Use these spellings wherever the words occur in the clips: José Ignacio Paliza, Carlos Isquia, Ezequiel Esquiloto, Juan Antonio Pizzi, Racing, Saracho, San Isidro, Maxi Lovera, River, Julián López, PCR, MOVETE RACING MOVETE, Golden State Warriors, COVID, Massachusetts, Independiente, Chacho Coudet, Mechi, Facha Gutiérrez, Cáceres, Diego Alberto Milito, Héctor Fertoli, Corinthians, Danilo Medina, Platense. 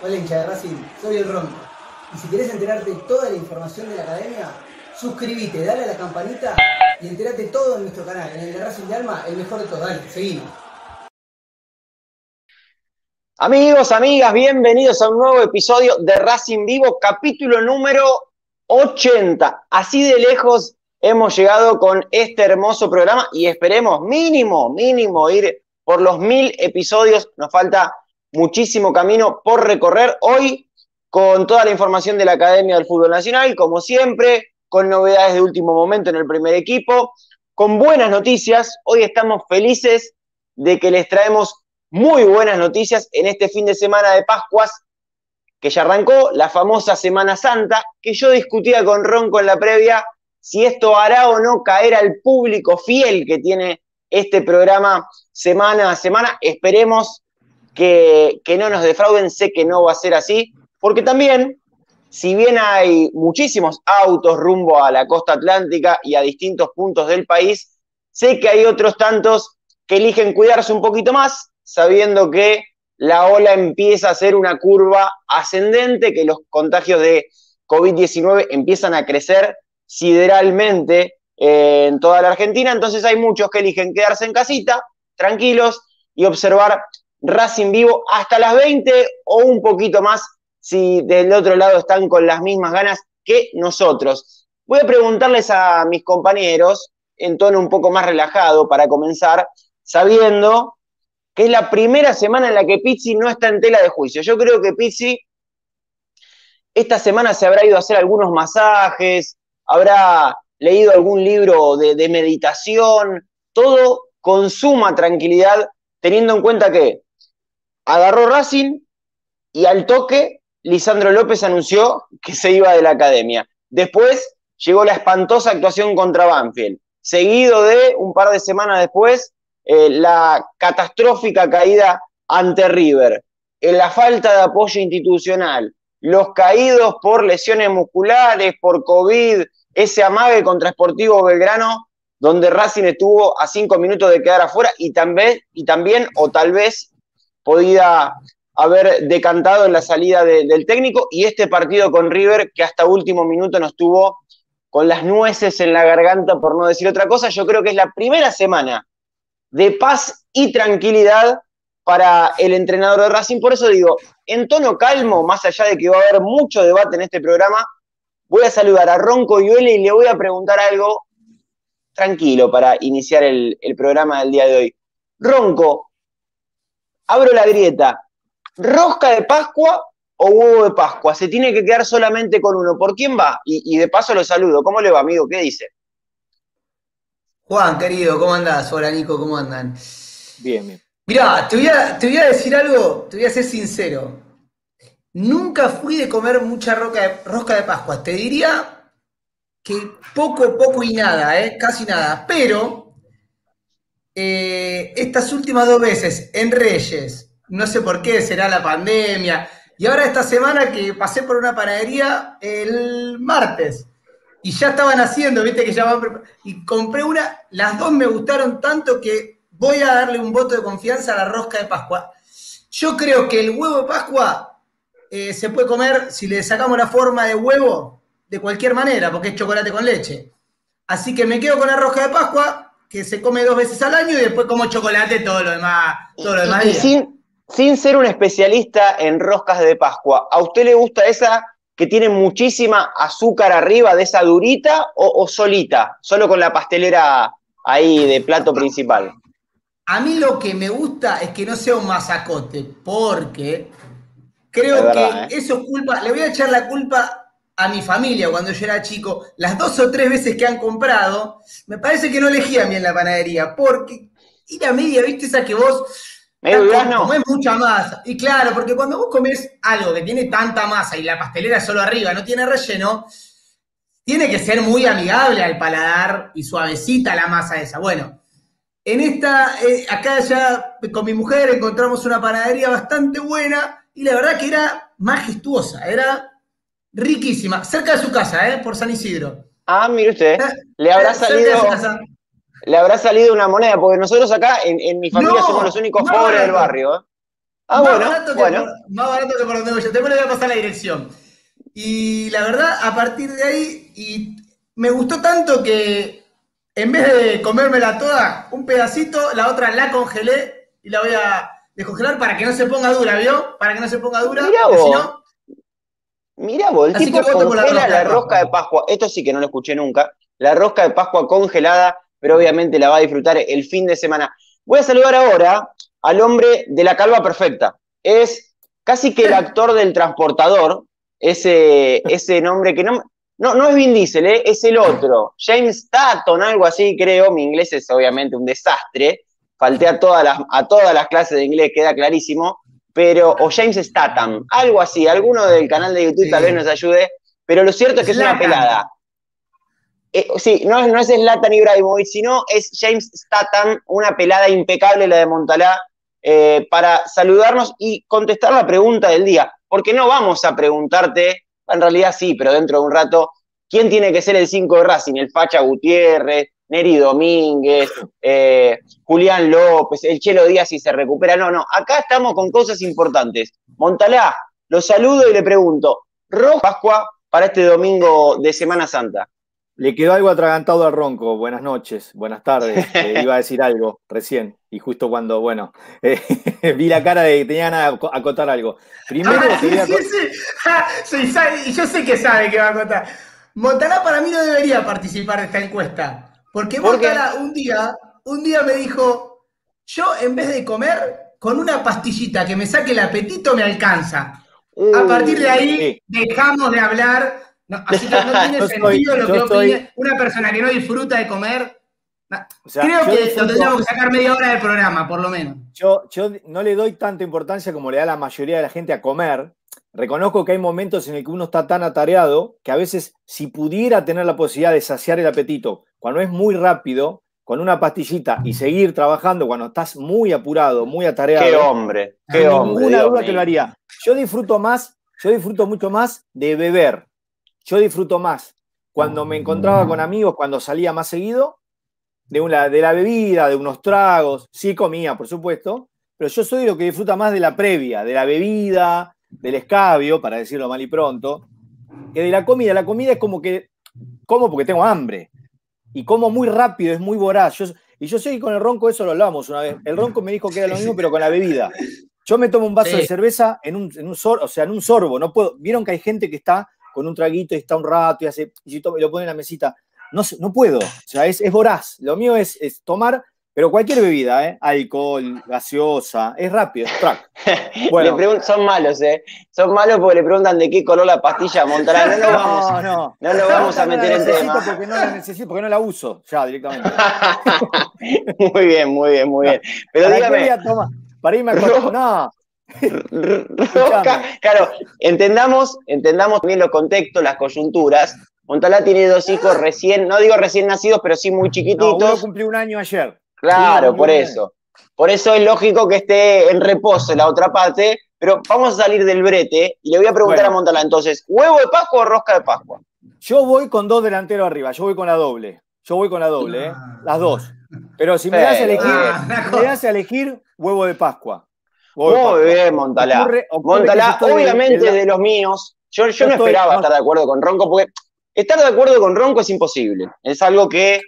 Hola hincha de Racing, soy el Ronco. Y si querés enterarte toda la información de la academia, suscríbete, dale a la campanita y enterate todo en nuestro canal, en el de Racing de Alma, el mejor de todos. Dale, seguimos. Amigos, amigas, bienvenidos a un nuevo episodio de Racing Vivo, capítulo número 80. Así de lejos hemos llegado con este hermoso programa y esperemos mínimo ir por los 1000 episodios. Nos falta muchísimo camino por recorrer. Hoy con toda la información de la Academia del Fútbol Nacional, como siempre, con novedades de último momento en el primer equipo, con buenas noticias. Hoy estamos felices de que les traemos muy buenas noticias en este fin de semana de Pascuas, que ya arrancó la famosa Semana Santa, que yo discutía con Ronco en la previa si esto hará o no caer al público fiel que tiene este programa semana a semana. Esperemos que no nos defrauden. Sé que no va a ser así, porque también, si bien hay muchísimos autos rumbo a la costa atlántica y a distintos puntos del país, sé que hay otros tantos que eligen cuidarse un poquito más, sabiendo que la ola empieza a hacer una curva ascendente, que los contagios de COVID-19 empiezan a crecer sideralmente en toda la Argentina. Entonces hay muchos que eligen quedarse en casita, tranquilos, y observar Racing Vivo hasta las 20 o un poquito más, si del otro lado están con las mismas ganas que nosotros. Voy a preguntarles a mis compañeros, en tono un poco más relajado para comenzar, sabiendo que es la primera semana en la que Pizzi no está en tela de juicio. Yo creo que Pizzi esta semana se habrá ido a hacer algunos masajes, habrá leído algún libro de meditación, todo con suma tranquilidad, teniendo en cuenta que agarró Racing y al toque Lisandro López anunció que se iba de la academia. Después llegó la espantosa actuación contra Banfield, seguido de, un par de semanas después, la catastrófica caída ante River, la falta de apoyo institucional, los caídos por lesiones musculares, por COVID, ese amague contra Sportivo Belgrano, donde Racing estuvo a 5 minutos de quedar afuera y también o tal vez podía haber decantado en la salida del técnico, y este partido con River que hasta último minuto nos tuvo con las nueces en la garganta, por no decir otra cosa. Yo creo que es la primera semana de paz y tranquilidad para el entrenador de Racing. Por eso digo, en tono calmo, más allá de que va a haber mucho debate en este programa, voy a saludar a Ronco Iuele y le voy a preguntar algo tranquilo para iniciar el programa del día de hoy. Ronco, abro la grieta. ¿Rosca de Pascua o huevo de Pascua? Se tiene que quedar solamente con uno. ¿Por quién va? Y de paso lo saludo. ¿Cómo le va, amigo? ¿Qué dice? Juan, querido, ¿cómo andás? Hola, Nico, ¿cómo andan? Bien, bien. Mirá, te voy a decir algo, te voy a ser sincero. Nunca fui de comer mucha rosca de Pascua. Te diría que poco y nada, casi nada, pero estas últimas 2 veces en Reyes, no sé por qué, será la pandemia, y ahora esta semana que pasé por una panadería el martes, y ya estaban haciendo, viste que ya van preparando, y compré una, las 2 me gustaron tanto que voy a darle un voto de confianza a la rosca de Pascua. Yo creo que el huevo de Pascua se puede comer, si le sacamos la forma de huevo, de cualquier manera, porque es chocolate con leche. Así que me quedo con la rosca de Pascua, que se come 2 veces al año, y después como chocolate todo lo demás. Y sin ser un especialista en roscas de Pascua, ¿a usted le gusta esa que tiene muchísima azúcar arriba, de esa durita, o solita, solo con la pastelera ahí de plato principal? A mí lo que me gusta es que no sea un masacote, porque creo que eso es culpa, le voy a echar la culpa a mi familia cuando yo era chico. Las 2 o 3 veces que han comprado, me parece que no elegían bien la panadería, porque ir a media, viste, esa que vos comés mucha masa. Y claro, porque cuando vos comés algo que tiene tanta masa y la pastelera solo arriba no tiene relleno, tiene que ser muy amigable al paladar y suavecita la masa esa. Bueno, en esta, acá ya con mi mujer encontramos una panadería bastante buena y la verdad que era majestuosa, era riquísima, cerca de su casa, por San Isidro. Ah, mire usted, le habrá salido una moneda, porque nosotros acá en mi familia somos los únicos pobres del barrio. Ah, más bueno, barato que bueno. Más barato que por donde voy yo. Después le voy a pasar la dirección. Y la verdad, a partir de ahí, y me gustó tanto que en vez de comérmela toda, un pedacito, la otra la congelé y la voy a descongelar para que no se ponga dura, ¿vio? Para que no se ponga dura. Mirá vos. Si no... Mirá vos, el así tipo congela la rosca de Pascua. Esto sí que no lo escuché nunca. La rosca de Pascua congelada, pero obviamente la va a disfrutar el fin de semana. Voy a saludar ahora al hombre de la calva perfecta. Es casi que el actor del Transportador, ese nombre que no es Vin Diesel, ¿eh? Es el otro, James Tatum, algo así creo. Mi inglés es obviamente un desastre, falté a todas las clases de inglés, queda clarísimo, pero, o James Statham, algo así, alguno del canal de YouTube tal vez nos ayude, pero lo cierto es que es una pelada. Sí, no es Zlatan Ibrahimovic, sino es James Statham, una pelada impecable la de Montalá, para saludarnos y contestar la pregunta del día, porque no vamos a preguntarte, en realidad sí, pero dentro de un rato, ¿quién tiene que ser el 5 de Racing? El Facha Gutiérrez, Neri Domínguez, Julián López, el Chelo Díaz si se recupera, no, acá estamos con cosas importantes. Montalá, lo saludo y le pregunto, ¿roja Pascua para este domingo de Semana Santa? Le quedó algo atragantado al Ronco. Buenas noches, buenas tardes. Iba a decir algo recién y justo cuando, bueno, vi la cara de que tenía ganas de acotar algo. Primero sí, yo sé que sabe que va a acotar. Montalá para mí no debería participar de esta encuesta. Porque Montalá un día me dijo, yo en vez de comer, con una pastillita que me saque el apetito me alcanza. A partir de ahí dejamos de hablar... No, así que no tiene sentido lo que opine una persona que no disfruta de comer. No. O sea, creo que lo tendríamos que sacar media hora del programa, por lo menos. Yo no le doy tanta importancia como le da la mayoría de la gente a comer. Reconozco que hay momentos en el que uno está tan atareado que a veces, si pudiera tener la posibilidad de saciar el apetito, cuando es muy rápido, con una pastillita y seguir trabajando cuando estás muy apurado, muy atareado. ¡Qué hombre! ¡Qué hombre! Ninguna duda que lo haría. Yo disfruto mucho más de beber. Yo disfruto más cuando me encontraba con amigos, cuando salía más seguido, de la bebida, de unos tragos. Sí comía, por supuesto, pero yo soy lo que disfruta más de la previa, de la bebida, del escabio, para decirlo mal y pronto, que de la comida. La comida es como que como porque tengo hambre y como muy rápido, es muy voraz. Y yo sé que con el Ronco eso lo hablamos una vez. El Ronco me dijo que era lo mismo, pero con la bebida. Yo me tomo un vaso de cerveza en un sorbo. No puedo. Vieron que hay gente que está... con un traguito y está un rato y lo pone en la mesita. No puedo, o sea, es voraz. Lo mío es tomar, pero cualquier bebida, alcohol, gaseosa, es rápido, es track. Bueno. Son malos, son malos porque le preguntan de qué color la pastilla Montalá. No lo vamos a meter en tema. Porque no la necesito, porque no la uso ya directamente. Muy bien. Pero dígame. Para irme a cortar, no. Rosca, claro, entendamos bien los contextos, las coyunturas. Montalá tiene dos hijos no digo recién nacidos, pero sí muy chiquititos. Uno cumplió un año ayer. Claro, por eso. Por eso es lógico que esté en reposo la otra parte, pero vamos a salir del brete y le voy a preguntar a Montalá entonces, ¿huevo de Pascua o rosca de Pascua? Yo voy con dos delanteros arriba, yo voy con la doble, las dos. Pero si me das a elegir, huevo de Pascua. Muy bien, Montalá. Montalá, obviamente de los míos, yo no esperaba estar de acuerdo con Ronco, porque estar de acuerdo con Ronco es imposible. Es algo que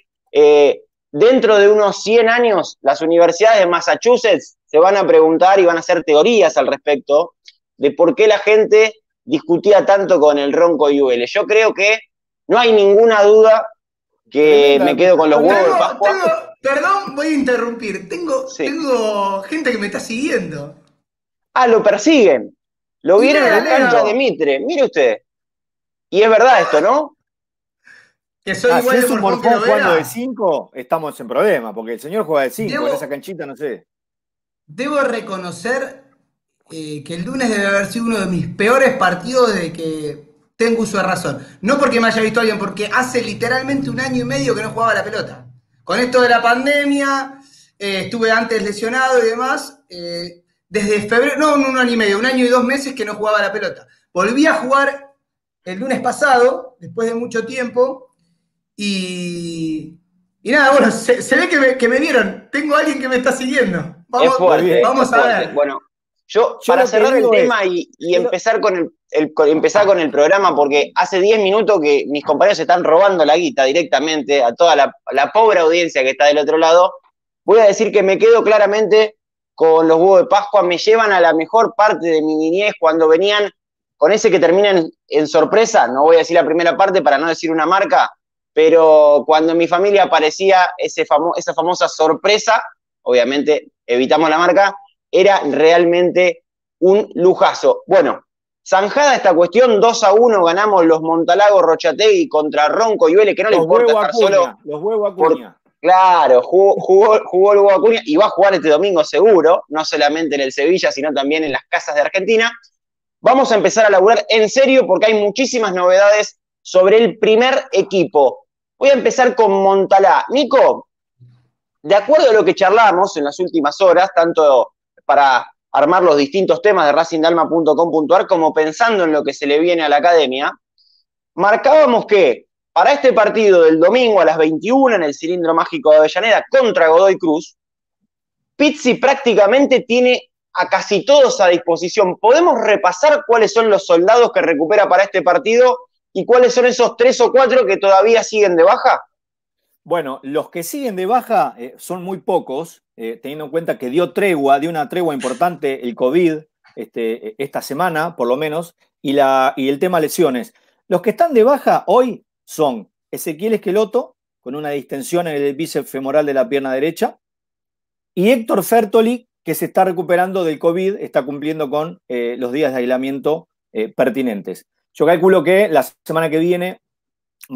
dentro de unos 100 años las universidades de Massachusetts se van a preguntar y van a hacer teorías al respecto de por qué la gente discutía tanto con el Ronco Iuele. Yo creo que no hay ninguna duda que me quedo con los huevos de Pascua. Perdón, voy a interrumpir. Tengo gente que me está siguiendo. Ah, lo persiguen. Lo vieron en la cancha de Mitre. Mire usted. Y es verdad esto, ¿no? Que soy igual de morfón jugando de 5, estamos en problema, porque el señor juega de 5 en esa canchita, no sé. Debo reconocer que el lunes debe haber sido uno de mis peores partidos desde que tengo uso de razón. No porque me haya visto alguien, porque hace literalmente un año y medio que no jugaba la pelota. Con esto de la pandemia, estuve antes lesionado y demás, desde febrero, un año y 2 meses que no jugaba la pelota. Volví a jugar el lunes pasado, después de mucho tiempo, y nada, bueno, se ve que me vieron, tengo a alguien que me está siguiendo. Vamos a ver. Bueno, Yo para cerrar el tema y empezar con el programa, porque hace 10 minutos que mis compañeros están robando la guita directamente a toda la pobre audiencia que está del otro lado, voy a decir que me quedo claramente con los huevos de Pascua, me llevan a la mejor parte de mi niñez cuando venían con ese que termina en sorpresa, no voy a decir la primera parte para no decir una marca, pero cuando en mi familia aparecía esa famosa sorpresa, obviamente evitamos la marca, era realmente un lujazo. Bueno, zanjada esta cuestión, 2-1 ganamos los Montalagos Rochategui contra Ronco Iuele, que no le importa estar solo. Los huevos Acuña. Claro, jugó el huevo Acuña y va a jugar este domingo seguro, no solamente en el Sevilla, sino también en las casas de Argentina. Vamos a empezar a laburar en serio porque hay muchísimas novedades sobre el primer equipo. Voy a empezar con Montalá. Nico, de acuerdo a lo que charlamos en las últimas horas, tanto para armar los distintos temas de racingdealma.com.ar, como pensando en lo que se le viene a la academia, marcábamos que para este partido del domingo a las 21 en el Cilindro Mágico de Avellaneda contra Godoy Cruz, Pizzi prácticamente tiene a casi todos a disposición. ¿Podemos repasar cuáles son los soldados que recupera para este partido y cuáles son esos 3 o 4 que todavía siguen de baja? Bueno, los que siguen de baja son muy pocos, teniendo en cuenta que dio una tregua importante el COVID esta semana, por lo menos, y el tema lesiones. Los que están de baja hoy son Ezequiel Esquiloto, con una distensión en el bíceps femoral de la pierna derecha, y Héctor Fertoli, que se está recuperando del COVID, está cumpliendo con los días de aislamiento pertinentes. Yo calculo que la semana que viene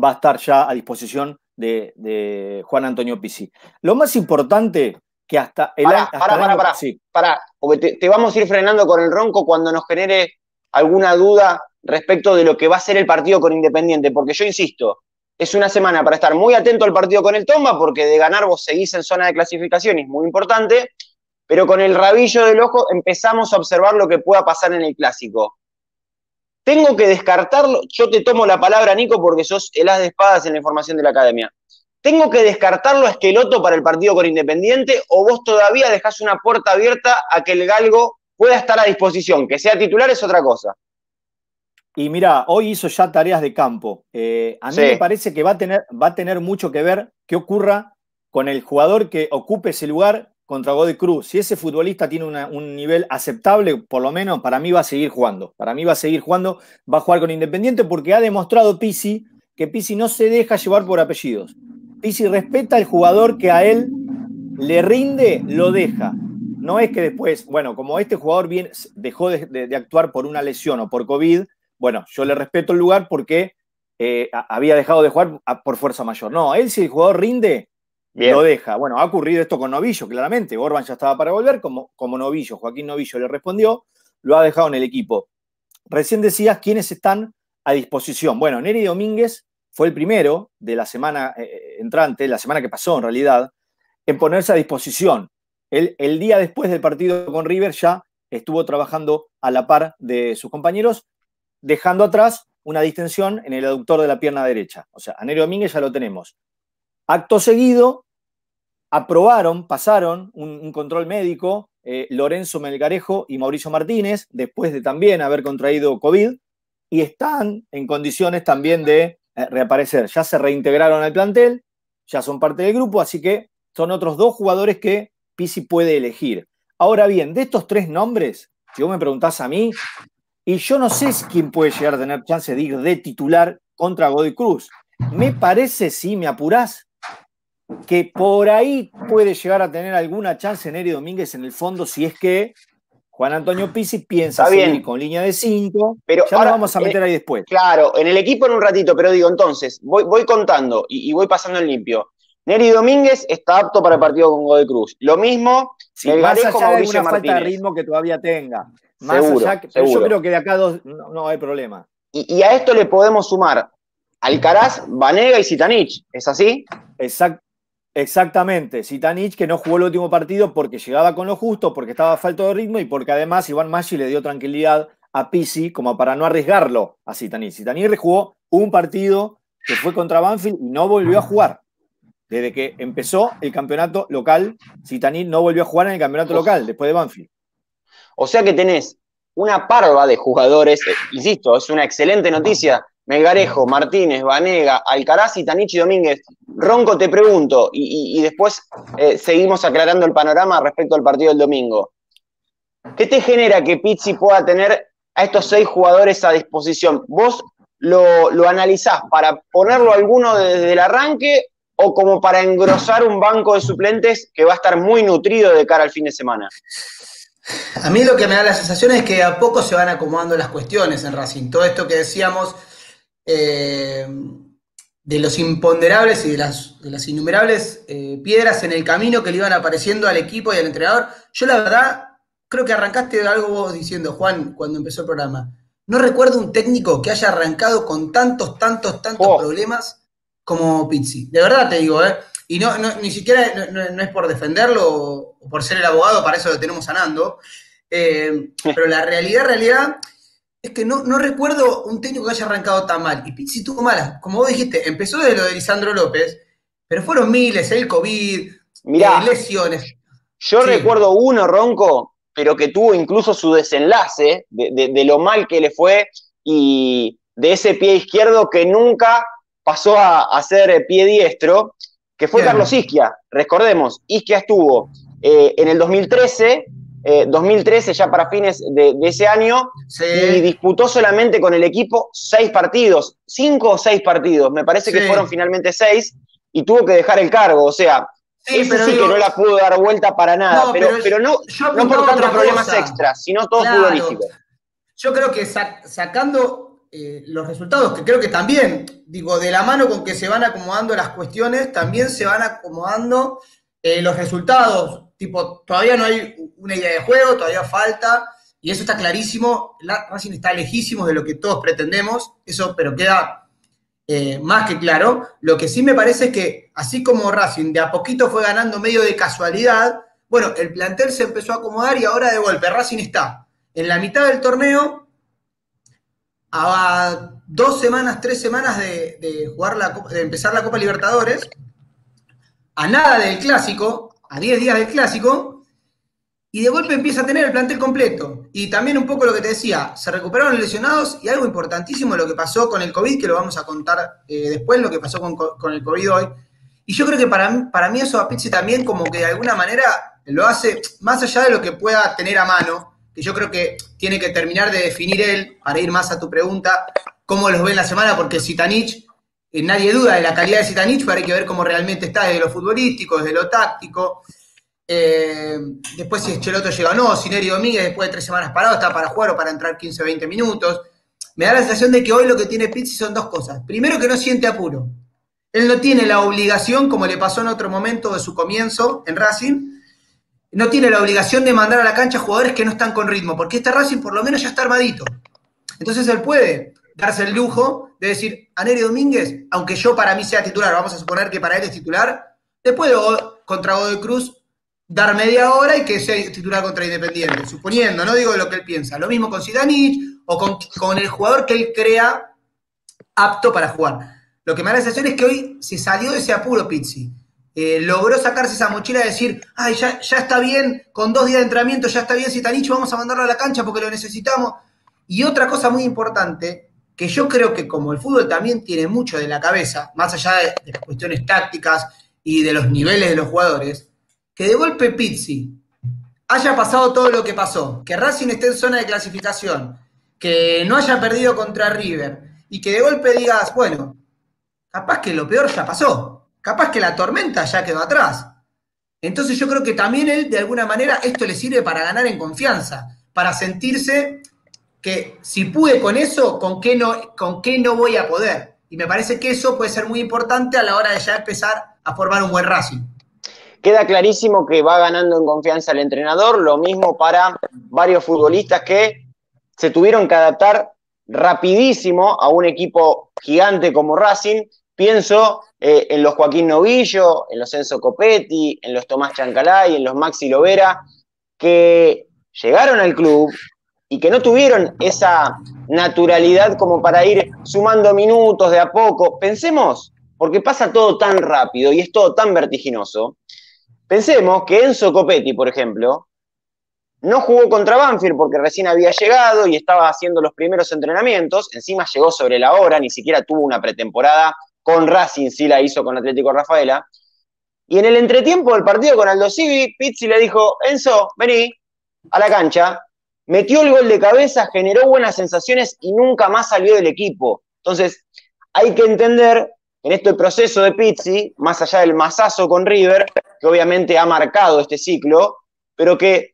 va a estar ya a disposición de Juan Antonio Pizzi. Lo más importante que hasta el Pará, porque te vamos a ir frenando con el Ronco cuando nos genere alguna duda respecto de lo que va a ser el partido con Independiente, porque yo insisto, es una semana para estar muy atento al partido con el Tomba, porque de ganar vos seguís en zona de clasificación, es muy importante, pero con el rabillo del ojo empezamos a observar lo que pueda pasar en el Clásico. Tengo que descartarlo, yo te tomo la palabra, Nico, porque sos el as de espadas en la información de la academia. ¿Tengo que descartarlo a Esqueloto para el partido con Independiente o vos todavía dejás una puerta abierta a que el Galgo pueda estar a disposición? Que sea titular es otra cosa. Y mirá, hoy hizo ya tareas de campo. A mí me parece que va a tener mucho que ver qué ocurra con el jugador que ocupe ese lugar contra Godoy Cruz. Si ese futbolista tiene un nivel aceptable, por lo menos para mí va a seguir jugando. Va a jugar con Independiente porque ha demostrado Pizzi que Pizzi no se deja llevar por apellidos. Pizzi respeta al jugador que a él le rinde, lo deja. No es que después, bueno, como este jugador dejó de actuar por una lesión o por COVID, bueno, yo le respeto el lugar porque había dejado de jugar por fuerza mayor. No, él si el jugador rinde, bien, lo deja. Bueno, ha ocurrido esto con Novillo, claramente. Orban ya estaba para volver, como Novillo, Joaquín Novillo le respondió, lo ha dejado en el equipo. Recién decías quiénes están a disposición. Bueno, Neri Domínguez fue el primero de la semana entrante, la semana que pasó en realidad, en ponerse a disposición. El día después del partido con River ya estuvo trabajando a la par de sus compañeros, dejando atrás una distensión en el aductor de la pierna derecha. O sea, a Neri Domínguez ya lo tenemos. Acto seguido, pasaron un control médico Lorenzo Melgarejo y Mauricio Martínez, después de también haber contraído COVID, y están en condiciones también de reaparecer. Ya se reintegraron al plantel, ya son parte del grupo, así que son otros 2 jugadores que Pizzi puede elegir. Ahora bien, de estos 3 nombres, si vos me preguntás a mí, y yo no sé quién puede llegar a tener chance de ir de titular contra Godoy Cruz. Me parece, si me apurás, que por ahí puede llegar a tener alguna chance Neri Domínguez en el fondo, si es que Juan Antonio Pizzi piensa seguir con línea de 5, pero ya ahora, nos vamos a meter ahí después. Claro, en el equipo en un ratito, pero digo, entonces, voy contando y voy pasando en limpio. Neri Domínguez está apto para el partido con Godoy Cruz. Lo mismo, sí, más allá de alguna falta de ritmo que todavía tenga. Más seguro, allá, pero yo creo que de acá no hay problema. Y a esto le podemos sumar Alcaraz, Banega y Cvitanich, ¿es así? Exactamente, Cvitanich que no jugó el último partido porque llegaba con lo justo, porque estaba falto de ritmo y porque además Iván Maggi le dio tranquilidad a Pizzi como para no arriesgarlo a Cvitanich. Cvitanich jugó un partido que fue contra Banfield y no volvió a jugar. Desde que empezó el campeonato local, Cvitanich no volvió a jugar en el campeonato local después de Banfield. O sea que tenés una parva de jugadores, insisto, es una excelente noticia. Melgarejo, Martínez, Vanega, Alcaraz, Cvitanich y Domínguez. Ronco, te pregunto, y después seguimos aclarando el panorama respecto al partido del domingo. ¿Qué te genera que Pizzi pueda tener a estos 6 jugadores a disposición? ¿Vos lo analizás para ponerlo alguno desde el arranque o como para engrosar un banco de suplentes que va a estar muy nutrido de cara al fin de semana? A mí lo que me da la sensación es que a poco se van acomodando las cuestiones en Racing. Todo esto que decíamos de los imponderables y de las innumerables piedras en el camino que le iban apareciendo al equipo y al entrenador. Yo la verdad creo que arrancaste algo vos diciendo, Juan, cuando empezó el programa. No recuerdo un técnico que haya arrancado con tantos problemas como Pizzi. De verdad te digo, ¿eh? Y ni siquiera es por defenderlo o por ser el abogado, para eso lo tenemos sanando. Pero la realidad es que no recuerdo un técnico que haya arrancado tan mal. Y Pizzi tuvo malas. Como vos dijiste, empezó de lo de Lisandro López, pero fueron miles, el COVID, mirá, lesiones. Yo recuerdo uno, Ronco, pero que tuvo incluso su desenlace de lo mal que le fue y de ese pie izquierdo que nunca pasó a ser pie diestro, que fue Carlos Isquia. Recordemos, Isquia estuvo en el 2013 ya para fines de ese año, y disputó solamente con el equipo 6 partidos, 5 o 6 partidos, me parece que fueron finalmente 6, y tuvo que dejar el cargo, o sea, que no la pudo dar vuelta para nada, pero no por tantos problemas extras, sino todo futbolístico. Yo creo que sacando... los resultados, que creo que también, digo, de la mano con que se van acomodando las cuestiones, también se van acomodando los resultados. Tipo, todavía no hay una idea de juego, todavía falta, y eso está clarísimo. Racing está lejísimo de lo que todos pretendemos, eso, pero queda más que claro. Lo que sí me parece es que, así como Racing de a poquito fue ganando medio de casualidad, bueno, el plantel se empezó a acomodar y ahora de golpe Racing está en la mitad del torneo, a 2 semanas, 3 semanas de jugar de empezar la Copa Libertadores, a nada del Clásico, a 10 días del Clásico, y de golpe empieza a tener el plantel completo. Y también un poco lo que te decía, se recuperaron los lesionados, y algo importantísimo lo que pasó con el COVID, que lo vamos a contar después, lo que pasó con el COVID hoy. Y yo creo que para mí eso a Pizzi también como que de alguna manera lo hace, más allá de lo que pueda tener a mano, que yo creo que tiene que terminar de definir él, para ir más a tu pregunta, cómo los ve en la semana, porque Cvitanich, nadie duda de la calidad de Cvitanich, pero hay que ver cómo realmente está desde lo futbolístico, desde lo táctico, después si Esquiloto llega o no, si Neri Domínguez después de 3 semanas parado está para jugar o para entrar 15 o 20 minutos. Me da la sensación de que hoy lo que tiene Pizzi son 2 cosas. Primero, que no siente apuro. Él no tiene la obligación, como le pasó en otro momento de su comienzo en Racing, no tiene la obligación de mandar a la cancha jugadores que no están con ritmo, porque este Racing por lo menos ya está armadito. Entonces él puede darse el lujo de decir, a Neri Domínguez, aunque yo para mí sea titular, vamos a suponer que para él es titular, le puedo contra Godoy Cruz dar media hora y que sea titular contra Independiente, suponiendo, no digo lo que él piensa. Lo mismo con Cvitanich o con el jugador que él crea apto para jugar. Lo que me da la sensación es que hoy se salió de ese apuro Pizzi. Logró sacarse esa mochila y decir, ay, ya está bien, con 2 días de entrenamiento, ya está bien Cvitanich, vamos a mandarlo a la cancha porque lo necesitamos. Y otra cosa muy importante, que yo creo que como el fútbol también tiene mucho de la cabeza, más allá de las cuestiones tácticas y de los niveles de los jugadores, que de golpe Pizzi haya pasado todo lo que pasó, que Racing esté en zona de clasificación, que no haya perdido contra River, y que de golpe digas, bueno, capaz que lo peor ya pasó. Capaz que la tormenta ya quedó atrás. Entonces yo creo que también él, de alguna manera, esto le sirve para ganar en confianza, para sentirse que si pude con eso, ¿con qué no voy a poder? Y me parece que eso puede ser muy importante a la hora de ya empezar a formar un buen Racing. Queda clarísimo que va ganando en confianza el entrenador, lo mismo para varios futbolistas que se tuvieron que adaptar rapidísimo a un equipo gigante como Racing. Pienso en los Joaquín Novillo, en los Enzo Copetti, en los Tomás Chancalay, en los Maxi Lovera, que llegaron al club y que no tuvieron esa naturalidad como para ir sumando minutos de a poco. Pensemos, porque pasa todo tan rápido y es todo tan vertiginoso, pensemos que Enzo Copetti, por ejemplo, No jugó contra Banfield porque recién había llegado y estaba haciendo los primeros entrenamientos. Encima llegó sobre la hora, ni siquiera tuvo una pretemporada con Racing, sí la hizo con Atlético Rafaela. Y en el entretiempo del partido con Aldo Civi, Pizzi le dijo: Enzo, vení a la cancha. Metió el gol de cabeza, generó buenas sensaciones y nunca más salió del equipo. Entonces, hay que entender en este proceso de Pizzi, más allá del mazazo con River, que obviamente ha marcado este ciclo, pero que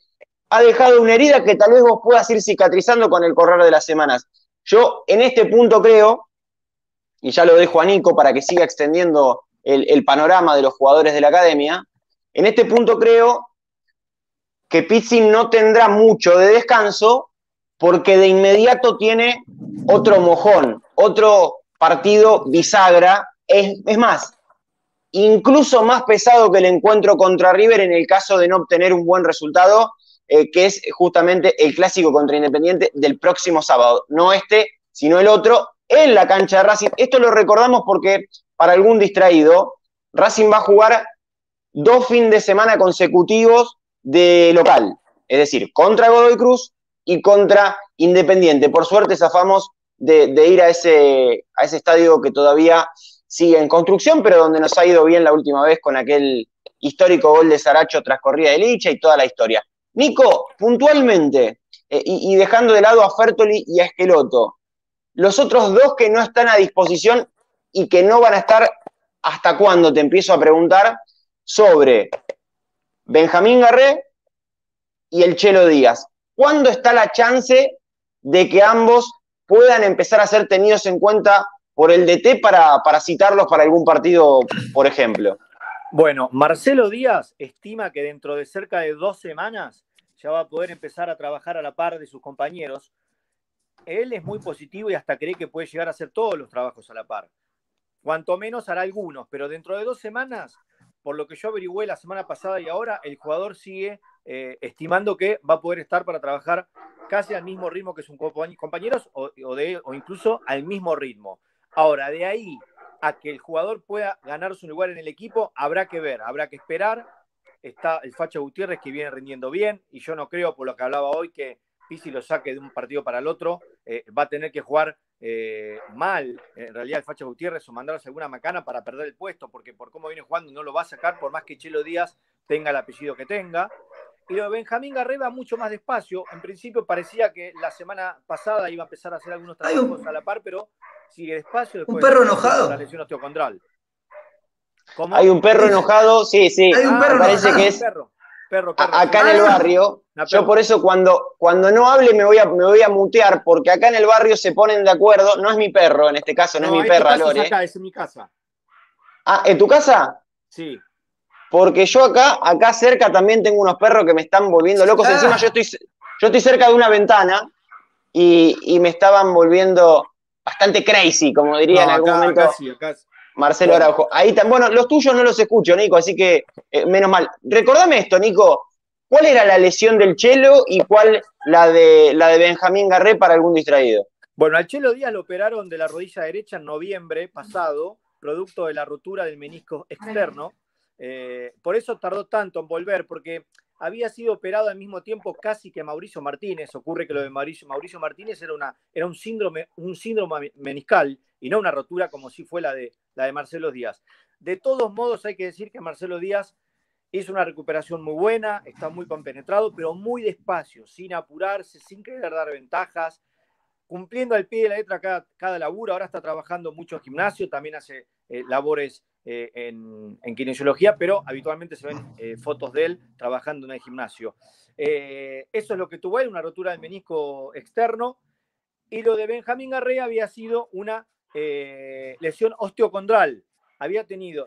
ha dejado una herida que tal vez vos puedas ir cicatrizando con el correr de las semanas. Yo en este punto creo, y ya lo dejo a Nico para que siga extendiendo el panorama de los jugadores de la academia, en este punto creo que Pizzi no tendrá mucho de descanso porque de inmediato tiene otro mojón, otro partido bisagra, es más, incluso más pesado que el encuentro contra River en el caso de no obtener un buen resultado, que es justamente el clásico contra Independiente del próximo sábado, no este, sino el otro, en la cancha de Racing. Esto lo recordamos porque, para algún distraído, Racing va a jugar 2 fines de semana consecutivos de local, es decir, contra Godoy Cruz y contra Independiente. Por suerte zafamos de ir a ese estadio que todavía sigue en construcción, pero donde nos ha ido bien la última vez con aquel histórico gol de Saracho tras corrida de Licha y toda la historia. Nico, puntualmente, y dejando de lado a Fertoli y a Esqueloto, los otros dos que no están a disposición y que no van a estar hasta cuándo, te empiezo a preguntar, sobre Benjamín Garré y el Chelo Díaz. ¿Cuándo está la chance de que ambos puedan empezar a ser tenidos en cuenta por el DT para citarlos para algún partido, por ejemplo? Bueno, Marcelo Díaz estima que dentro de cerca de 2 semanas ya va a poder empezar a trabajar a la par de sus compañeros. Él es muy positivo y hasta cree que puede llegar a hacer todos los trabajos a la par. Cuanto menos hará algunos, pero dentro de 2 semanas, por lo que yo averigüé la semana pasada y ahora, el jugador sigue estimando que va a poder estar para trabajar casi al mismo ritmo que sus compañeros o incluso al mismo ritmo. Ahora, de ahí a que el jugador pueda ganar su lugar en el equipo, habrá que ver, habrá que esperar. Está el Facha Gutiérrez, que viene rindiendo bien, y yo no creo, por lo que hablaba hoy, que Pizzi lo saque de un partido para el otro. Va a tener que jugar mal, en realidad, el Facha Gutiérrez, o mandarse alguna macana para perder el puesto, porque por cómo viene jugando no lo va a sacar, por más que Chelo Díaz tenga el apellido que tenga. Y lo de Benjamín Garré va mucho más despacio. En principio parecía que la semana pasada iba a empezar a hacer algunos trabajos a la par, pero sigue despacio. Después, un perro enojado. La lesión osteocondral. ¿Cómo? Hay un perro enojado, sí. Hay un perro parece enojado. Que es perro. Acá en el barrio, yo por eso cuando no hable me voy a mutear, porque acá en el barrio se ponen de acuerdo. No es mi perro en este caso, no es mi perra, Lore. Acá, es en mi casa. Ah, ¿en tu casa? Sí. Porque yo acá cerca también tengo unos perros que me están volviendo locos. Ah. Encima yo estoy cerca de una ventana y me estaban volviendo bastante crazy, como diría en algún momento acá sí. Marcelo Araujo. Ahí bueno, los tuyos no los escucho, Nico, así que menos mal. Recordame esto, Nico. ¿Cuál era la lesión del Chelo y cuál la de Benjamín Garré para algún distraído? Bueno, al Chelo Díaz lo operaron de la rodilla derecha en noviembre pasado, producto de la rotura del menisco externo. Por eso tardó tanto en volver, porque había sido operado al mismo tiempo casi que Mauricio Martínez. Ocurre que lo de Mauricio Martínez era un síndrome meniscal y no una rotura como sí fue la de Marcelo Díaz. De todos modos, hay que decir que Marcelo Díaz hizo una recuperación muy buena, está muy compenetrado, pero muy despacio, sin apurarse, sin querer dar ventajas, cumpliendo al pie de la letra cada laburo. Ahora está trabajando mucho en gimnasio, también hace labores en kinesiología, pero habitualmente se ven fotos de él trabajando en el gimnasio. Eso es lo que tuvo él, una rotura del menisco externo, y lo de Benjamín Garré había sido una lesión osteocondral.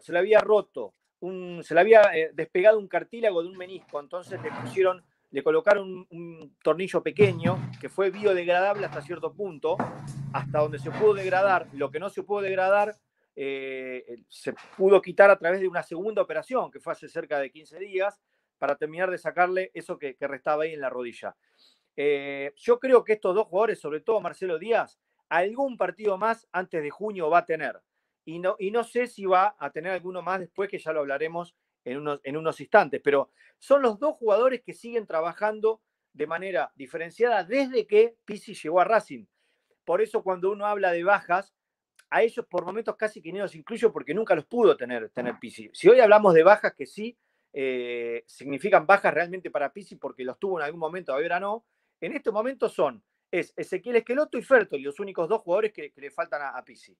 Se le había despegado un cartílago de un menisco, entonces le colocaron un tornillo pequeño que fue biodegradable hasta cierto punto, hasta donde se pudo degradar. Lo que no se pudo degradar se pudo quitar a través de una segunda operación que fue hace cerca de 15 días para terminar de sacarle eso que restaba ahí en la rodilla. Yo creo que estos dos jugadores, sobre todo Marcelo Díaz, algún partido más antes de junio va a tener, y no sé si va a tener alguno más después, que ya lo hablaremos en unos instantes, pero son los dos jugadores que siguen trabajando de manera diferenciada desde que Pizzi llegó a Racing. Por eso cuando uno habla de bajas, a ellos por momentos casi que no los incluyo porque nunca los pudo tener Pizzi. Si hoy hablamos de bajas que sí significan bajas realmente para Pizzi porque los tuvo en algún momento, ahora no, en estos momentos es Ezequiel Esquiloto y Fertoli, los únicos dos jugadores que le faltan a Pizzi.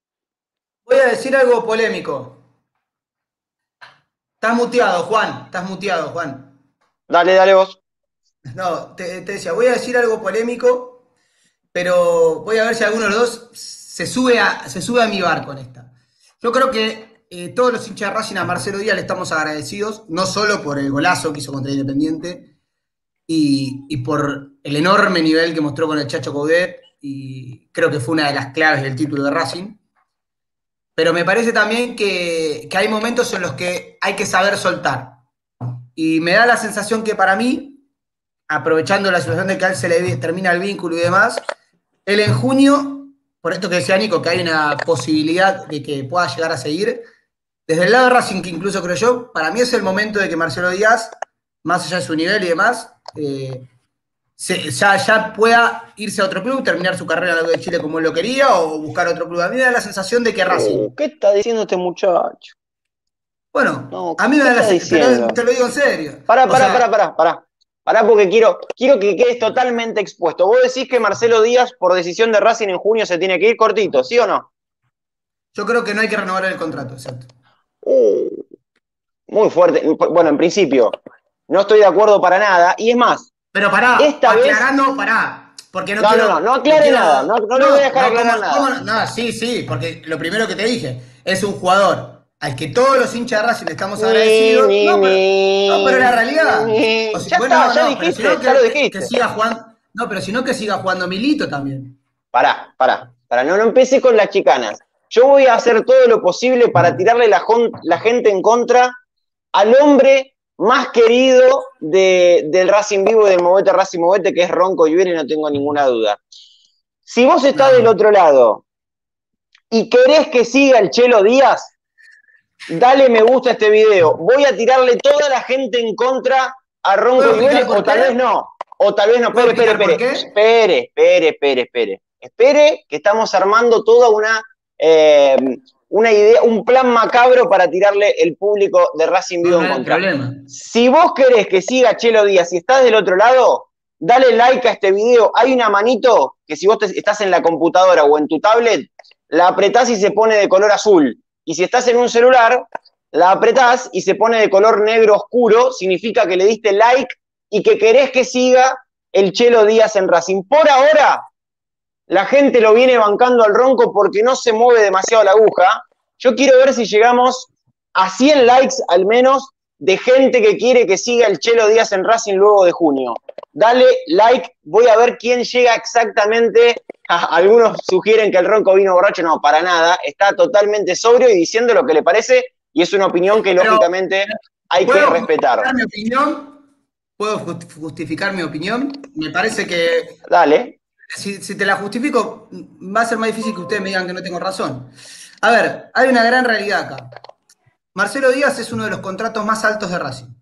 Voy a decir algo polémico. Estás muteado, Juan. Estás muteado, Juan. Dale, dale vos. No, te decía, voy a decir algo polémico, pero voy a ver si alguno de los dos se sube a mi barco con esta. Yo creo que todos los hinchas de Racing a Marcelo Díaz le estamos agradecidos, no solo por el golazo que hizo contra Independiente y por el enorme nivel que mostró con el Chacho Coudet, y creo que fue una de las claves del título de Racing. Pero me parece también que hay momentos en los que hay que saber soltar. Y me da la sensación que para mí, aprovechando la situación de que a él se le termina el vínculo y demás, él en junio... Por esto que decía Nico, que hay una posibilidad de que pueda llegar a seguir. Desde el lado de Racing, que incluso creo yo, para mí es el momento de que Marcelo Díaz, más allá de su nivel y demás, ya pueda irse a otro club, terminar su carrera en el de Chile como él lo quería, o buscar otro club. A mí me da la sensación de que Racing... ¿Qué está diciendo este muchacho? Bueno, no, a mí me da la sensación, te lo digo en serio. Pará, porque quiero que quedes totalmente expuesto. Vos decís que Marcelo Díaz, por decisión de Racing en junio, se tiene que ir cortito, ¿sí o no? Yo creo que no hay que renovar el contrato, exacto. Muy fuerte. Bueno, en principio, no estoy de acuerdo para nada, y es más... Pero pará, aclarando, porque no quiero aclarar nada. No, sí, porque lo primero que te dije, es un jugador... al que todos los hinchas de Racing le estamos agradecidos. Pero la realidad... Ya dijiste. Que siga jugando, no, pero sino que siga jugando Milito también. Pará. No empecé con las chicanas. Yo voy a hacer todo lo posible para tirarle la gente en contra al hombre más querido del Racing vivo y del Racing Movete, que es Ronco Iuele, no tengo ninguna duda. Si vos estás del otro lado y querés que siga el Chelo Díaz, dale me gusta a este video. Voy a tirarle toda la gente en contra a Ronco Iuele, o tal vez no. Pero espere, que estamos armando toda una idea, un plan macabro para tirarle el público de Racing Vivo en contra. Si vos querés que siga Chelo Díaz, si estás del otro lado, dale like a este video. Hay una manito que si vos estás en la computadora o en tu tablet, la apretás y se pone de color azul. Y si estás en un celular, la apretás y se pone de color negro oscuro, significa que le diste like y que querés que siga el Chelo Díaz en Racing. Por ahora, la gente lo viene bancando al Ronco porque no se mueve demasiado la aguja. Yo quiero ver si llegamos a 100 likes al menos de gente que quiere que siga el Chelo Díaz en Racing luego de junio. Dale like, voy a ver quién llega exactamente... Algunos sugieren que el Ronco vino borracho, no, para nada, está totalmente sobrio y diciendo lo que le parece, y es una opinión que lógicamente hay que respetar. ¿Puedo justificar mi opinión? Me parece que... Dale. Si te la justifico, va a ser más difícil que ustedes me digan que no tengo razón. A ver, hay una gran realidad acá. Marcelo Díaz es uno de los contratos más altos de Racing.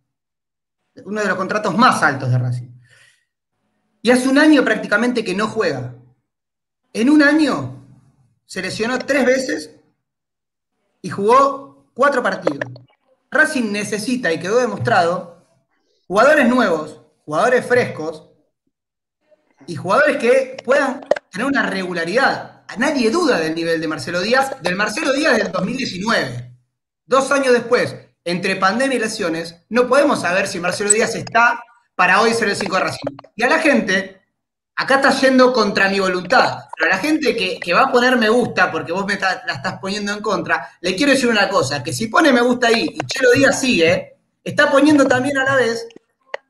Y hace un año prácticamente que no juega. En un año se lesionó 3 veces y jugó 4 partidos. Racing necesita, y quedó demostrado, jugadores nuevos, jugadores frescos y jugadores que puedan tener una regularidad. Nadie duda del nivel de Marcelo Díaz, del 2019. 2 años después, entre pandemia y lesiones, no podemos saber si Marcelo Díaz está para hoy ser el 5 de Racing. Y a la gente... Acá está yendo contra mi voluntad, pero a la gente que va a poner me gusta, porque vos la estás poniendo en contra, le quiero decir una cosa, que si pone me gusta ahí y Chelo Díaz sigue, está poniendo también a la vez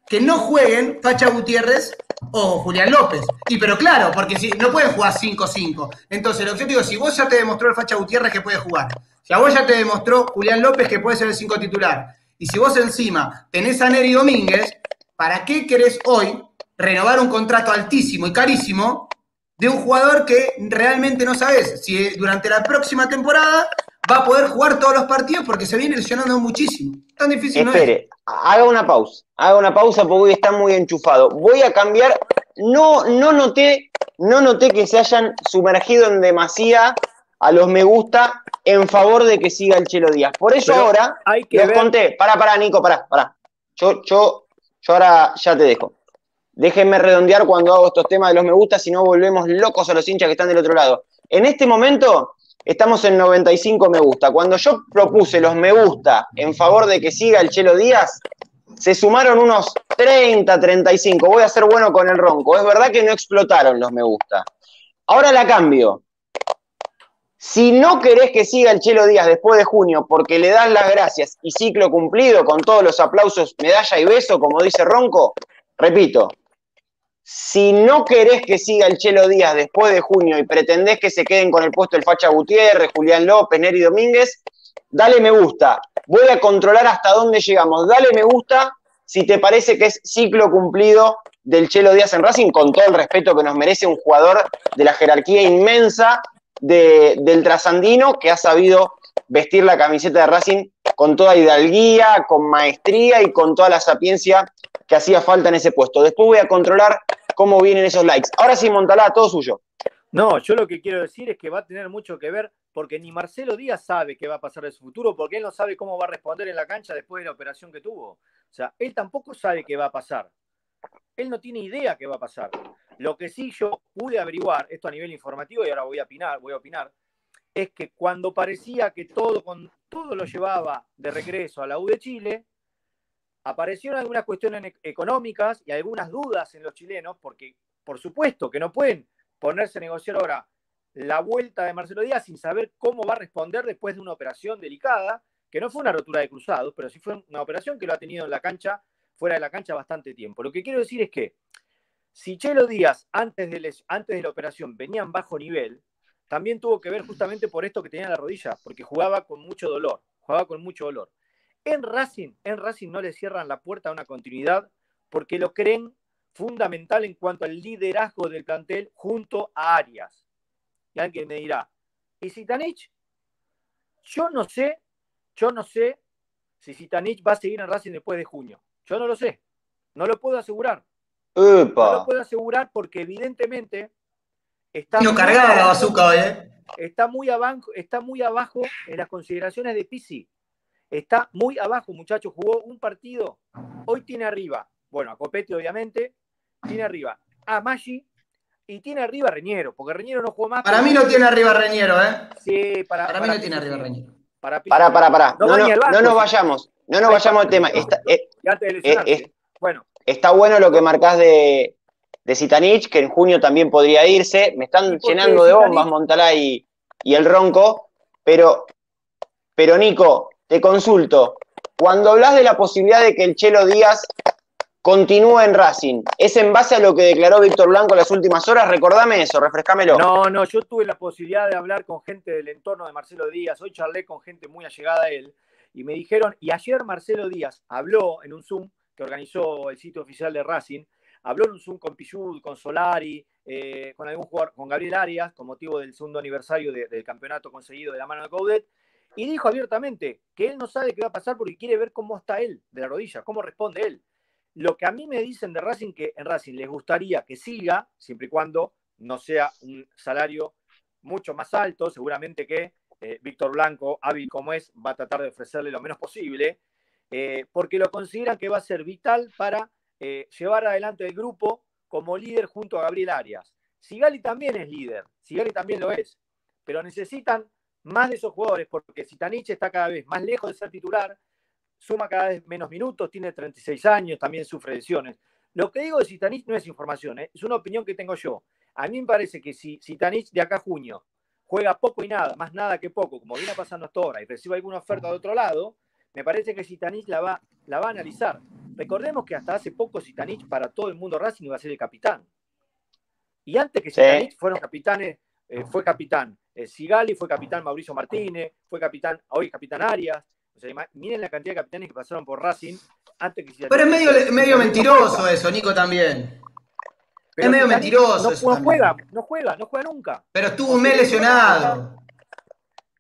que no jueguen Facha Gutiérrez o Julián López. Y pero claro, porque si no pueden jugar 5-5. Entonces el objetivo es, si vos ya te demostró el Facha Gutiérrez que puede jugar, si a vos ya te demostró Julián López que puede ser el 5 titular, y si vos encima tenés a Neri Domínguez, ¿para qué querés hoy renovar un contrato altísimo y carísimo de un jugador que realmente no sabes si durante la próxima temporada va a poder jugar todos los partidos porque se viene lesionando muchísimo. Tan difícil no es. Espere, haga una pausa porque hoy está muy enchufado. Voy a cambiar, no noté que se hayan sumergido en demasía a los me gusta en favor de que siga el Chelo Díaz. Por eso pero ahora hay que les ver... conté, pará Nico, pará. Yo ahora ya te dejo. Déjenme redondear cuando hago estos temas de los me gusta, si no volvemos locos a los hinchas que están del otro lado. En este momento estamos en 95 me gusta. Cuando yo propuse los me gusta en favor de que siga el Chelo Díaz, se sumaron unos 30, 35. Voy a ser bueno con el Ronco. Es verdad que no explotaron los me gusta. Ahora la cambio. Si no querés que siga el Chelo Díaz después de junio porque le das las gracias y ciclo cumplido con todos los aplausos, medalla y beso, como dice Ronco, repito, si no querés que siga el Chelo Díaz después de junio y pretendés que se queden con el puesto el Facha Gutiérrez, Julián López, Neri Domínguez, dale me gusta. Voy a controlar hasta dónde llegamos. Dale me gusta si te parece que es ciclo cumplido del Chelo Díaz en Racing, con todo el respeto que nos merece un jugador de la jerarquía inmensa del trasandino, que ha sabido vestir la camiseta de Racing con toda hidalguía, con maestría y con toda la sapiencia que hacía falta en ese puesto. Después voy a controlar cómo vienen esos likes. Ahora sí, Montalá, todo suyo. No, yo lo que quiero decir es que va a tener mucho que ver, porque ni Marcelo Díaz sabe qué va a pasar de su futuro, porque él no sabe cómo va a responder en la cancha después de la operación que tuvo. O sea, él tampoco sabe qué va a pasar. Él no tiene idea qué va a pasar. Lo que sí yo pude averiguar, esto a nivel informativo, y ahora voy a opinar, es que cuando parecía que todo lo llevaba de regreso a la U de Chile, aparecieron algunas cuestiones económicas y algunas dudas en los chilenos, porque por supuesto que no pueden ponerse a negociar ahora la vuelta de Marcelo Díaz sin saber cómo va a responder después de una operación delicada, que no fue una rotura de cruzados, pero sí fue una operación que lo ha tenido en la cancha, fuera de la cancha bastante tiempo. Lo que quiero decir es que si Chelo Díaz antes de la operación venía en bajo nivel, también tuvo que ver justamente por esto que tenía en la rodilla, porque jugaba con mucho dolor. En Racing no le cierran la puerta a una continuidad porque lo creen fundamental en cuanto al liderazgo del plantel junto a Arias. Y alguien me dirá, ¿y Cvitanich? Yo no sé si Cvitanich va a seguir en Racing después de junio. Yo no lo sé, no lo puedo asegurar. ¡Epa! No lo puedo asegurar porque evidentemente está muy abajo en las consideraciones de Pizzi. Está muy abajo, muchachos. Jugó un partido, hoy tiene arriba, bueno, a Copetti obviamente, tiene arriba a Maggi y tiene arriba a Reñero, porque Reñero no jugó más. Para mí no tiene arriba a Reñero, ¿eh? Sí, para mí no tiene arriba a Reñero. Para. No nos vayamos al tema. Está bueno lo que marcás de Cvitanich, que en junio también podría irse. Me están llenando de bombas Montalá y el Ronco. Pero Nico, te consulto. Cuando hablas de la posibilidad de que el Chelo Díaz continúe en Racing, ¿es en base a lo que declaró Víctor Blanco en las últimas horas? Recordame eso, refrescámelo. No, yo tuve la posibilidad de hablar con gente del entorno de Marcelo Díaz. Hoy charlé con gente muy allegada a él. Y me dijeron, y ayer Marcelo Díaz habló en un Zoom que organizó el sitio oficial de Racing, habló en un Zoom con Pichud, con Solari, con algún jugador, con Gabriel Arias, con motivo del segundo aniversario del campeonato conseguido de la mano de Coudet, y dijo abiertamente que él no sabe qué va a pasar porque quiere ver cómo está él de la rodilla, cómo responde él. Lo que a mí me dicen de Racing, que en Racing les gustaría que siga, siempre y cuando no sea un salario mucho más alto, seguramente que Víctor Blanco, hábil como es, va a tratar de ofrecerle lo menos posible, porque lo consideran que va a ser vital para llevar adelante el grupo como líder junto a Gabriel Arias. Sigali también es líder, Sigali también lo es, pero necesitan más de esos jugadores, porque Cvitanich está cada vez más lejos de ser titular, suma cada vez menos minutos, tiene 36 años, también sufre lesiones. Lo que digo de Cvitanich no es información, es una opinión que tengo yo. A mí me parece que si Cvitanich de acá a junio juega poco y nada, más nada que poco, como viene pasando hasta ahora, y recibe alguna oferta de otro lado, me parece que Cvitanich la va a analizar. Recordemos que hasta hace poco Cvitanich para todo el mundo Racing iba a ser el capitán. Y antes que Cvitanich fue capitán Sigali, fue capitán Mauricio Martínez, hoy capitán Arias. O sea, miren la cantidad de capitanes que pasaron por Racing antes que Cvitanich. Pero es medio mentiroso eso, Nico, también. Pero es medio mentiroso. No juega nunca. Pero estuvo un mes lesionado.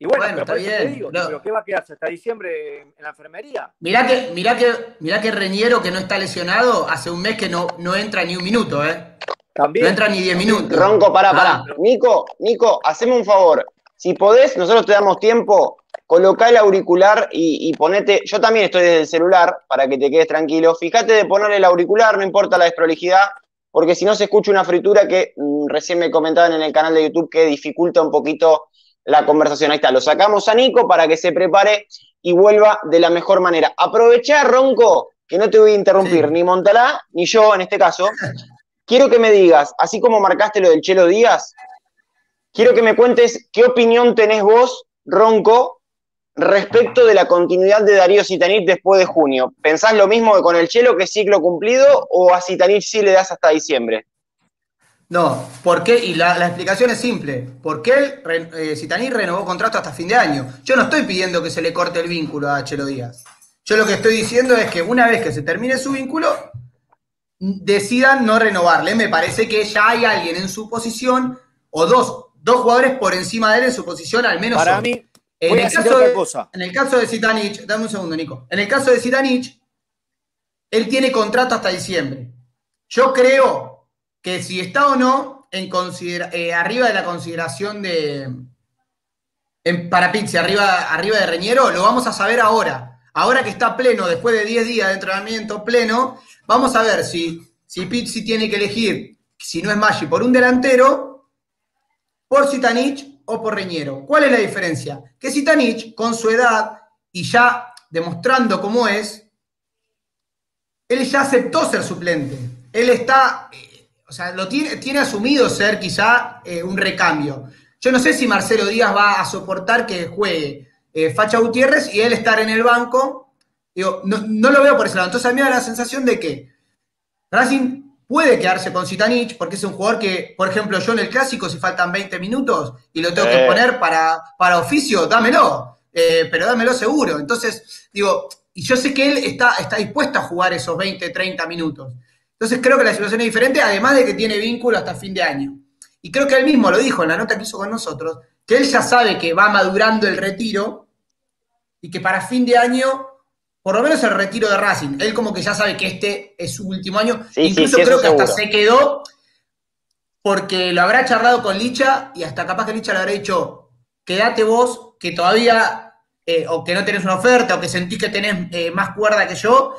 Y bueno está bien. Te digo, no. ¿Pero qué va a quedarse hasta diciembre en la enfermería? Mirá que Reñero, que no está lesionado, hace un mes que no entra ni un minuto, ¿eh? También. No entra ni 10 minutos. Ronco, pará. Pero... Nico, haceme un favor. Si podés, nosotros te damos tiempo, colocá el auricular y ponete... Yo también estoy desde el celular, para que te quedes tranquilo. Fíjate de poner el auricular, no importa la desprolijidad, porque si no se escucha una fritura que recién me comentaban en el canal de YouTube que dificulta un poquito la conversación. Ahí está, lo sacamos a Nico para que se prepare y vuelva de la mejor manera. Aprovechá, Ronco, que no te voy a interrumpir, sí. Ni Montalá, ni yo en este caso. Quiero que me digas, así como marcaste lo del Chelo Díaz... Quiero que me cuentes qué opinión tenés vos, Ronco, respecto de la continuidad de Darío Sitanich después de junio. ¿Pensás lo mismo que con el Chelo, que es ciclo cumplido, o a Sitanich sí le das hasta diciembre? No, ¿por qué? Y la explicación es simple. Porque Sitanich renovó contrato hasta fin de año. Yo no estoy pidiendo que se le corte el vínculo a Chelo Díaz. Yo lo que estoy diciendo es que una vez que se termine su vínculo, decidan no renovarle. Me parece que ya hay alguien en su posición, o dos jugadores por encima de él en su posición, al menos. Para mí, en el caso de Sitanich, dame un segundo, Nico. En el caso de Sitanich, él tiene contrato hasta diciembre. Yo creo que si está o no arriba de la consideración para Pizzi, arriba de Reñero, lo vamos a saber ahora. Ahora que está pleno, después de 10 días de entrenamiento pleno, vamos a ver si Pizzi tiene que elegir, si no es Maggi, por un delantero, por Sitanich o por Reñero. ¿Cuál es la diferencia? Que Sitanich, con su edad y ya demostrando cómo es, él ya aceptó ser suplente. Él está, o sea, tiene asumido ser quizá un recambio. Yo no sé si Marcelo Díaz va a soportar que juegue Facha Gutiérrez y él estar en el banco. Digo, no lo veo por ese lado. Entonces a mí me da la sensación de que Racing puede quedarse con Sitanich, porque es un jugador que, por ejemplo, yo en el Clásico, si faltan 20 minutos y lo tengo que poner para oficio, dámelo, pero dámelo seguro. Entonces, digo, y yo sé que él está dispuesto a jugar esos 20, 30 minutos. Entonces creo que la situación es diferente, además de que tiene vínculo hasta fin de año. Y creo que él mismo lo dijo en la nota que hizo con nosotros, que él ya sabe que va madurando el retiro y que para fin de año... Por lo menos el retiro de Racing. Él como que ya sabe que este es su último año. Sí, incluso sí, creo que seguro. Hasta se quedó porque lo habrá charlado con Licha y hasta capaz que Licha le habrá dicho quédate vos, que todavía o que no tenés una oferta o que sentís que tenés más cuerda que yo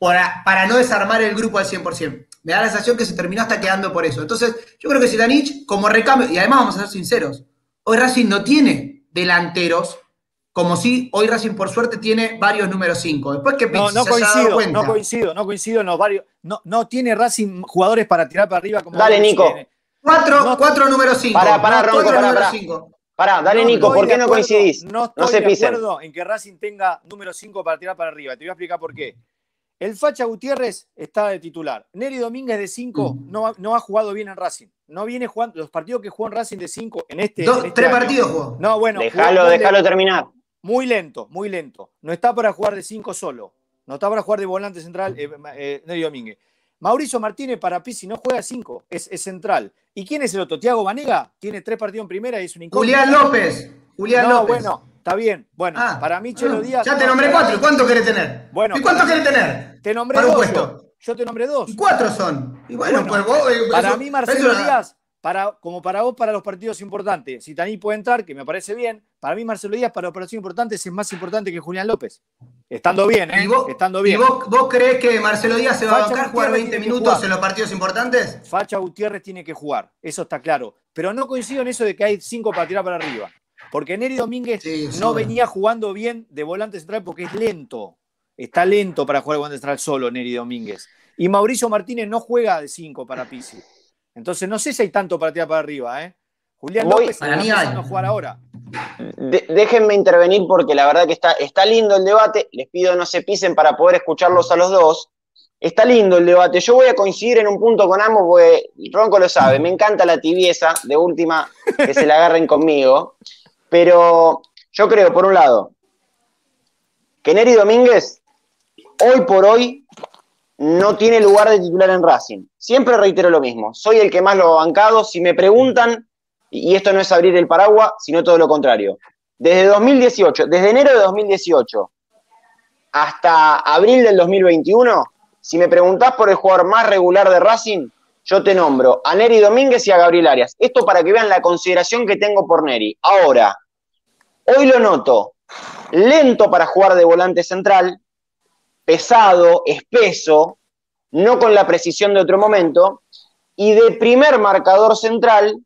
para no desarmar el grupo al 100%. Me da la sensación que se terminó hasta quedando por eso. Entonces yo creo que Sitanich como recambio, y además vamos a ser sinceros, hoy Racing no tiene delanteros. Como si hoy Racing, por suerte, tiene varios números 5. Después que Pizzi se haya dado cuenta. No coincido en los varios. No tiene Racing jugadores para tirar para arriba. Como dale, Nico. Cuatro números 5. Pará, dale, Nico. ¿Por qué no coincidís? No se pisen. No estoy de acuerdo en que Racing tenga número 5 para tirar para arriba. Te voy a explicar por qué. El Facha Gutiérrez está de titular. Neri Domínguez de 5 no ha jugado bien en Racing. No viene jugando. Los partidos que jugó en Racing de 5 en este. Tres partidos jugó. No, bueno. Déjalo terminar. Muy lento. No está para jugar de 5 solo. No está para jugar de volante central, Neri Domínguez. Mauricio Martínez para Pizzi no juega 5, es central. ¿Y quién es el otro? Tiago Banega tiene 3 partidos en primera y es un incógnito. Julián López. Bueno, está bien. Bueno, para mí Chelo Díaz... Ya te nombré 4, ¿cuánto querés tener? Bueno, ¿y cuánto querés tener? Te nombré 2. Yo te nombré 2. Y 4 son. Y bueno pues vos... para mí Marcelo Díaz... como para vos, para los partidos importantes. Sitanich puede entrar, que me parece bien. Para mí, Marcelo Díaz, para los partidos importantes, es más importante que Julián López. Estando bien, ¿eh? ¿Y vos crees que Marcelo Díaz se va a bancar jugar 20 minutos en los partidos importantes? Facha Gutiérrez tiene que jugar, eso está claro. Pero no coincido en eso de que hay 5 para tirar para arriba. Porque Neri Domínguez venía jugando bien de volante central porque es lento. Está lento para jugar de volante central solo Neri Domínguez. Y Mauricio Martínez no juega de 5 para Pizzi. Entonces no sé si hay tanto para tirar para arriba, ¿eh? Julián López está empezando a jugar ahora. Déjenme intervenir porque la verdad que está lindo el debate. Les pido no se pisen para poder escucharlos a los dos. Está lindo el debate. Yo voy a coincidir en un punto con ambos porque Ronco lo sabe. Me encanta la tibieza, de última que se la agarren conmigo. Pero yo creo, por un lado, que Neri Domínguez, hoy por hoy, no tiene lugar de titular en Racing. Siempre reitero lo mismo. Soy el que más lo ha bancado. Si me preguntan, y esto no es abrir el paraguas, sino todo lo contrario. Desde 2018, desde enero de 2018 hasta abril del 2021, si me preguntás por el jugador más regular de Racing, yo te nombro a Neri Domínguez y a Gabriel Arias. Esto para que vean la consideración que tengo por Neri. Ahora, hoy lo noto lento para jugar de volante central, pesado, espeso, no con la precisión de otro momento, y de primer marcador central,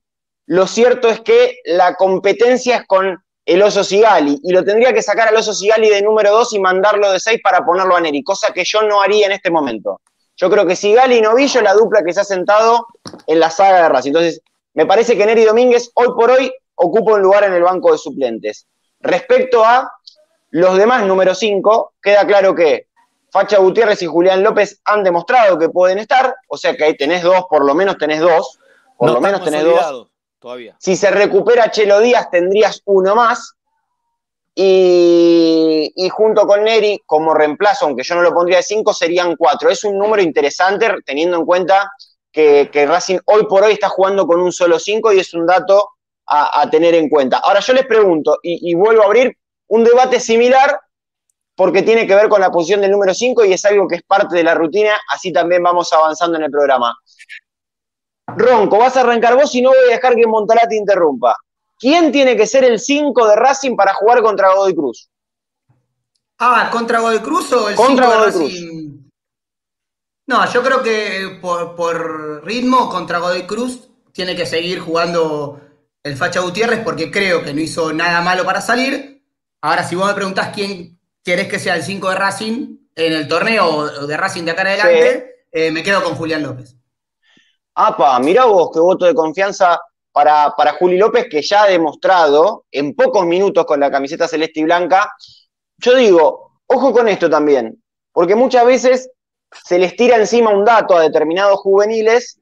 lo cierto es que la competencia es con el Oso Sigali, y lo tendría que sacar al Oso Sigali de número 2 y mandarlo de 6 para ponerlo a Neri, cosa que yo no haría en este momento. Yo creo que Sigali y Novillo es la dupla que se ha sentado en la saga de Racing. Entonces, me parece que Neri Domínguez hoy por hoy ocupa un lugar en el banco de suplentes. Respecto a los demás número 5, queda claro que Facha Gutiérrez y Julián López han demostrado que pueden estar, o sea que ahí tenés dos, por lo menos tenés dos. Por lo menos tenés dos. Todavía. Si se recupera Chelo Díaz, tendrías uno más. Y junto con Neri, como reemplazo, aunque yo no lo pondría de 5, serían 4. Es un número interesante, teniendo en cuenta que Racing hoy por hoy está jugando con un solo 5 y es un dato a tener en cuenta. Ahora yo les pregunto, y vuelvo a abrir un debate similar, porque tiene que ver con la posición del número 5 y es algo que es parte de la rutina, así también vamos avanzando en el programa. Ronco, vas a arrancar vos y no voy a dejar que Montalá te interrumpa. ¿Quién tiene que ser el 5 de Racing para jugar contra Godoy Cruz? Ah, ¿contra Godoy Cruz o el 5 de Racing? No, yo creo que por ritmo contra Godoy Cruz tiene que seguir jugando el Facha Gutiérrez porque creo que no hizo nada malo para salir. Ahora, si vos me preguntás quién querés que sea el 5 de Racing en el torneo de Racing de acá en adelante, sí, me quedo con Julián López. Apa, mirá vos, qué voto de confianza para Juli López, que ya ha demostrado en pocos minutos con la camiseta celeste y blanca. Yo digo, ojo con esto también, porque muchas veces se les tira encima un dato a determinados juveniles,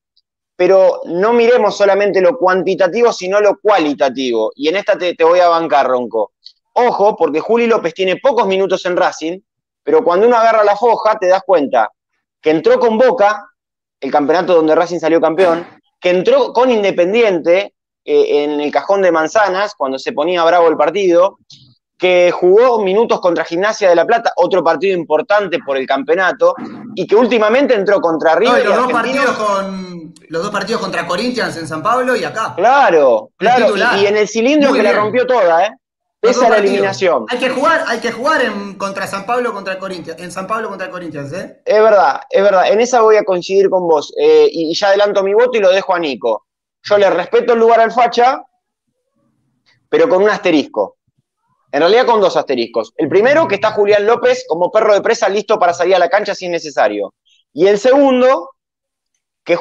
pero no miremos solamente lo cuantitativo, sino lo cualitativo. Y en esta te voy a bancar, Ronco. Ojo, porque Juli López tiene pocos minutos en Racing, pero cuando uno agarra la foja te das cuenta que entró con Boca, el campeonato donde Racing salió campeón, que entró con Independiente en el cajón de manzanas cuando se ponía bravo el partido, que jugó minutos contra Gimnasia de La Plata, otro partido importante por el campeonato, y que últimamente entró contra River. No, los dos partidos contra Corinthians en San Pablo y acá. Claro, claro, y en el cilindro muy que bien. La rompió toda, pese a la eliminación. Hay que jugar contra San Pablo contra Corinthians, en San Pablo contra Corinthians, Es verdad, es verdad. En esa voy a coincidir con vos. Y ya adelanto mi voto y lo dejo a Nico. Yo le respeto el lugar al Facha, pero con un asterisco. En realidad con dos asteriscos. El primero, que está Julián López como perro de presa listo para salir a la cancha si es necesario. Y el segundo, que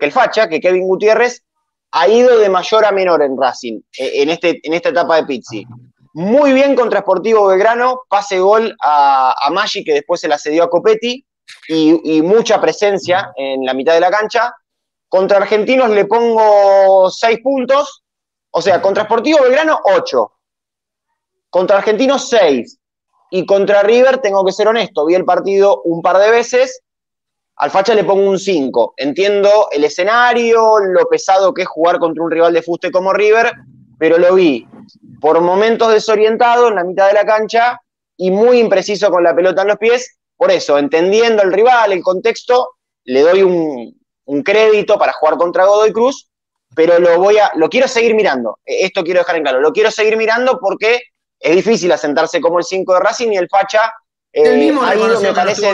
el Facha, que Kevin Gutiérrez, ha ido de mayor a menor en Racing, en esta etapa de Pizzi. Muy bien contra Sportivo Belgrano, pase gol a Maggi, que después se la cedió a Copetti, y mucha presencia en la mitad de la cancha. Contra Argentinos le pongo 6 puntos, o sea, contra Sportivo Belgrano 8, contra Argentinos 6, y contra River, tengo que ser honesto, vi el partido un par de veces. Al Facha le pongo un 5. Entiendo el escenario, lo pesado que es jugar contra un rival de fuste como River, pero lo vi por momentos desorientado en la mitad de la cancha y muy impreciso con la pelota en los pies. Por eso, entendiendo el rival, el contexto, le doy un crédito para jugar contra Godoy Cruz, pero lo quiero seguir mirando. Esto quiero dejar en claro. Lo quiero seguir mirando porque es difícil asentarse como el 5 de Racing y el Facha. El mismo ahí me parece